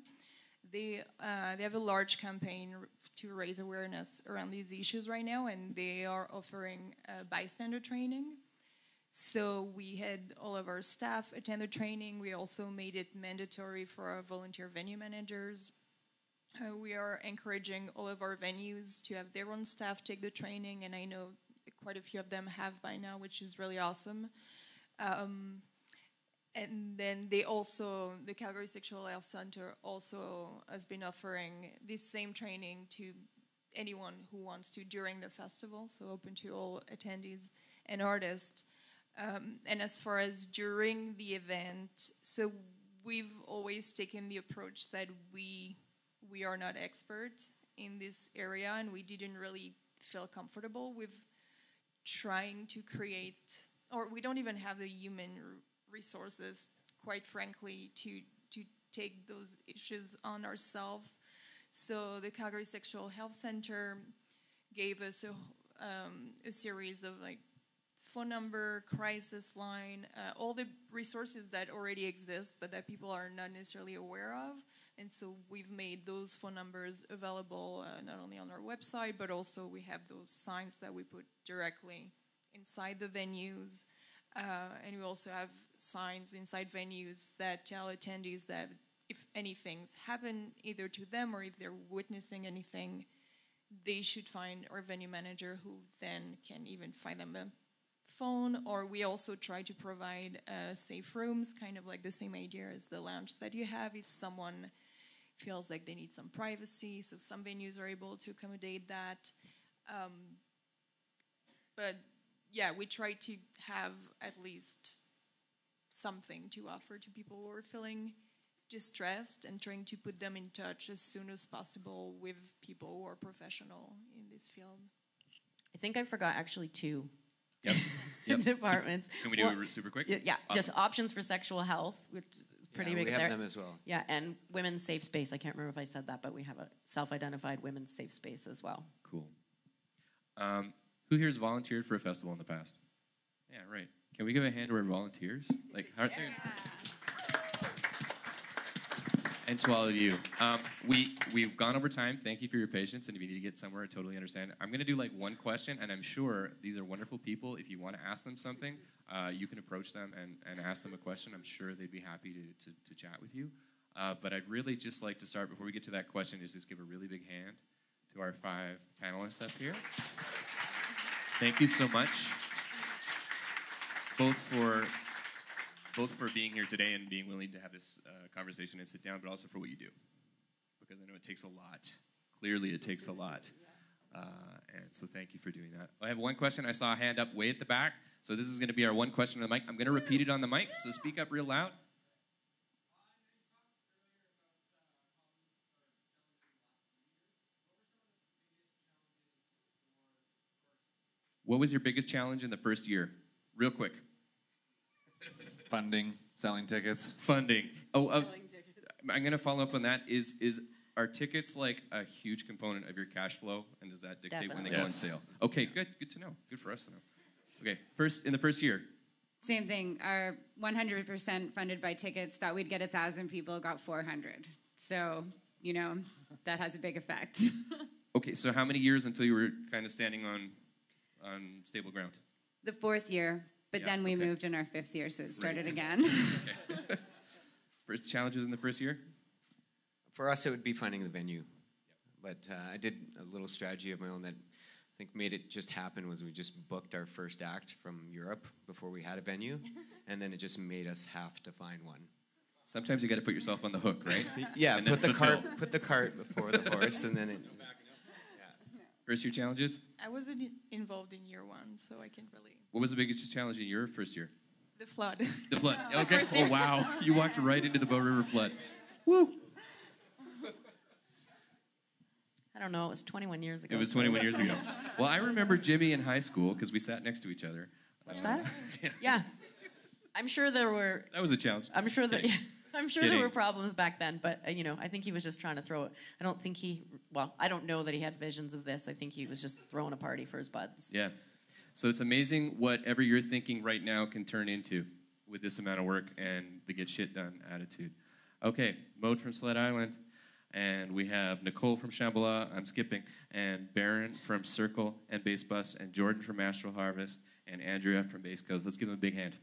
They, uh, they have a large campaign to raise awareness around these issues right now, and they are offering uh, bystander training. So we had all of our staff attend the training. We also made it mandatory for our volunteer venue managers. Uh, we are encouraging all of our venues to have their own staff take the training, and I know quite a few of them have by now, which is really awesome. Um, and then they also, the Calgary Sexual Health Center also has been offering this same training to anyone who wants to during the festival, so open to all attendees and artists. Um, and as far as during the event, so we've always taken the approach that we we are not experts in this area, and we didn't really feel comfortable with trying to create, or we don't even have the human resources, quite frankly, to, to take those issues on ourselves. So the Calgary Sexual Health Center gave us a, um, a series of like phone number, crisis line, uh, all the resources that already exist but that people are not necessarily aware of. And so we've made those phone numbers available uh, not only on our website, but also we have those signs that we put directly inside the venues. Uh, and we also have signs inside venues that tell attendees that if anything's happened either to them or if they're witnessing anything, they should find our venue manager, who then can even find them a phone, or we also try to provide uh, safe rooms, kind of like the same idea as the lounge that you have if someone feels like they need some privacy. So some venues are able to accommodate that. Um, but yeah, we try to have at least something to offer to people who are feeling distressed, and trying to put them in touch as soon as possible with people who are professional in this field. I think I forgot actually two. Yep. Yep. Departments. So can we do well, it super quick? Yeah, yeah. Awesome. Just options for sexual health, which is pretty yeah, big. We have there. them as well. Yeah, and women's safe space. I can't remember if I said that, but we have a self-identified women's safe space as well. Cool. Um, who here has volunteered for a festival in the past? Yeah, right. Can we give a hand to our volunteers? Like, how yeah. And to all of you, um, we, we've gone over time. Thank you for your patience, and if you need to get somewhere, I totally understand. I'm going to do like one question, and I'm sure these are wonderful people. If you want to ask them something, uh, you can approach them and, and ask them a question. I'm sure they'd be happy to, to, to chat with you. Uh, but I'd really just like to start, before we get to that question, is just give a really big hand to our five panelists up here. Thank you so much, both for, both for being here today and being willing to have this uh, conversation and sit down, but also for what you do, because I know it takes a lot. Clearly, it takes a lot. Uh, and so thank you for doing that. I have one question. I saw a hand up way at the back. So this is going to be our one question on the mic. I'm going to repeat it on the mic, so speak up real loud. What was your biggest challenge in the first year? Real quick. Funding, selling tickets. Funding. Oh, uh, selling tickets. I'm going to follow up on that. Is is are tickets like a huge component of your cash flow, and does that dictate Definitely. when they yes. go on sale? Okay, good. Good to know. Good for us to know. Okay, first in the first year. Same thing. Our one hundred percent funded by tickets. Thought we'd get a thousand people, got four hundred. So you know that has a big effect. Okay, so how many years until you were kind of standing on? on stable ground? The fourth year, but yeah, then we okay. moved in our fifth year, so it started right. again. Okay. First challenges in the first year? For us, it would be finding the venue. Yep. But uh, I did a little strategy of my own that I think made it just happen was we just booked our first act from Europe before we had a venue, and then it just made us have to find one. Sometimes you got to put yourself on the hook, right? Yeah, and put the cart fill. put the cart before the horse, and then it... First year challenges? I wasn't involved in year one, so I can't really. What was the biggest challenge in your first year? The flood. The flood. Wow. Okay. The oh wow! You walked right into the Bow River flood. Woo! I don't know. It was twenty-one years ago. It was twenty-one years ago. Well, I remember Jimmy in high school because we sat next to each other. What's um, that? Yeah. I'm sure there were. That was a challenge. I'm sure that. I'm sure Kidding. there were problems back then, but uh, you know, I think he was just trying to throw it. I don't think he, well, I don't know that he had visions of this. I think he was just throwing a party for his buds. Yeah. So it's amazing whatever you're thinking right now can turn into with this amount of work and the get shit done attitude. Okay, Maud from Sled Island, and we have Nicole from Shambhala, I'm skipping, and Baran from Circle and Bass Bus, and Jordan from Astro Harvest, and Andrea from Bass Coast. Let's give them a big hand.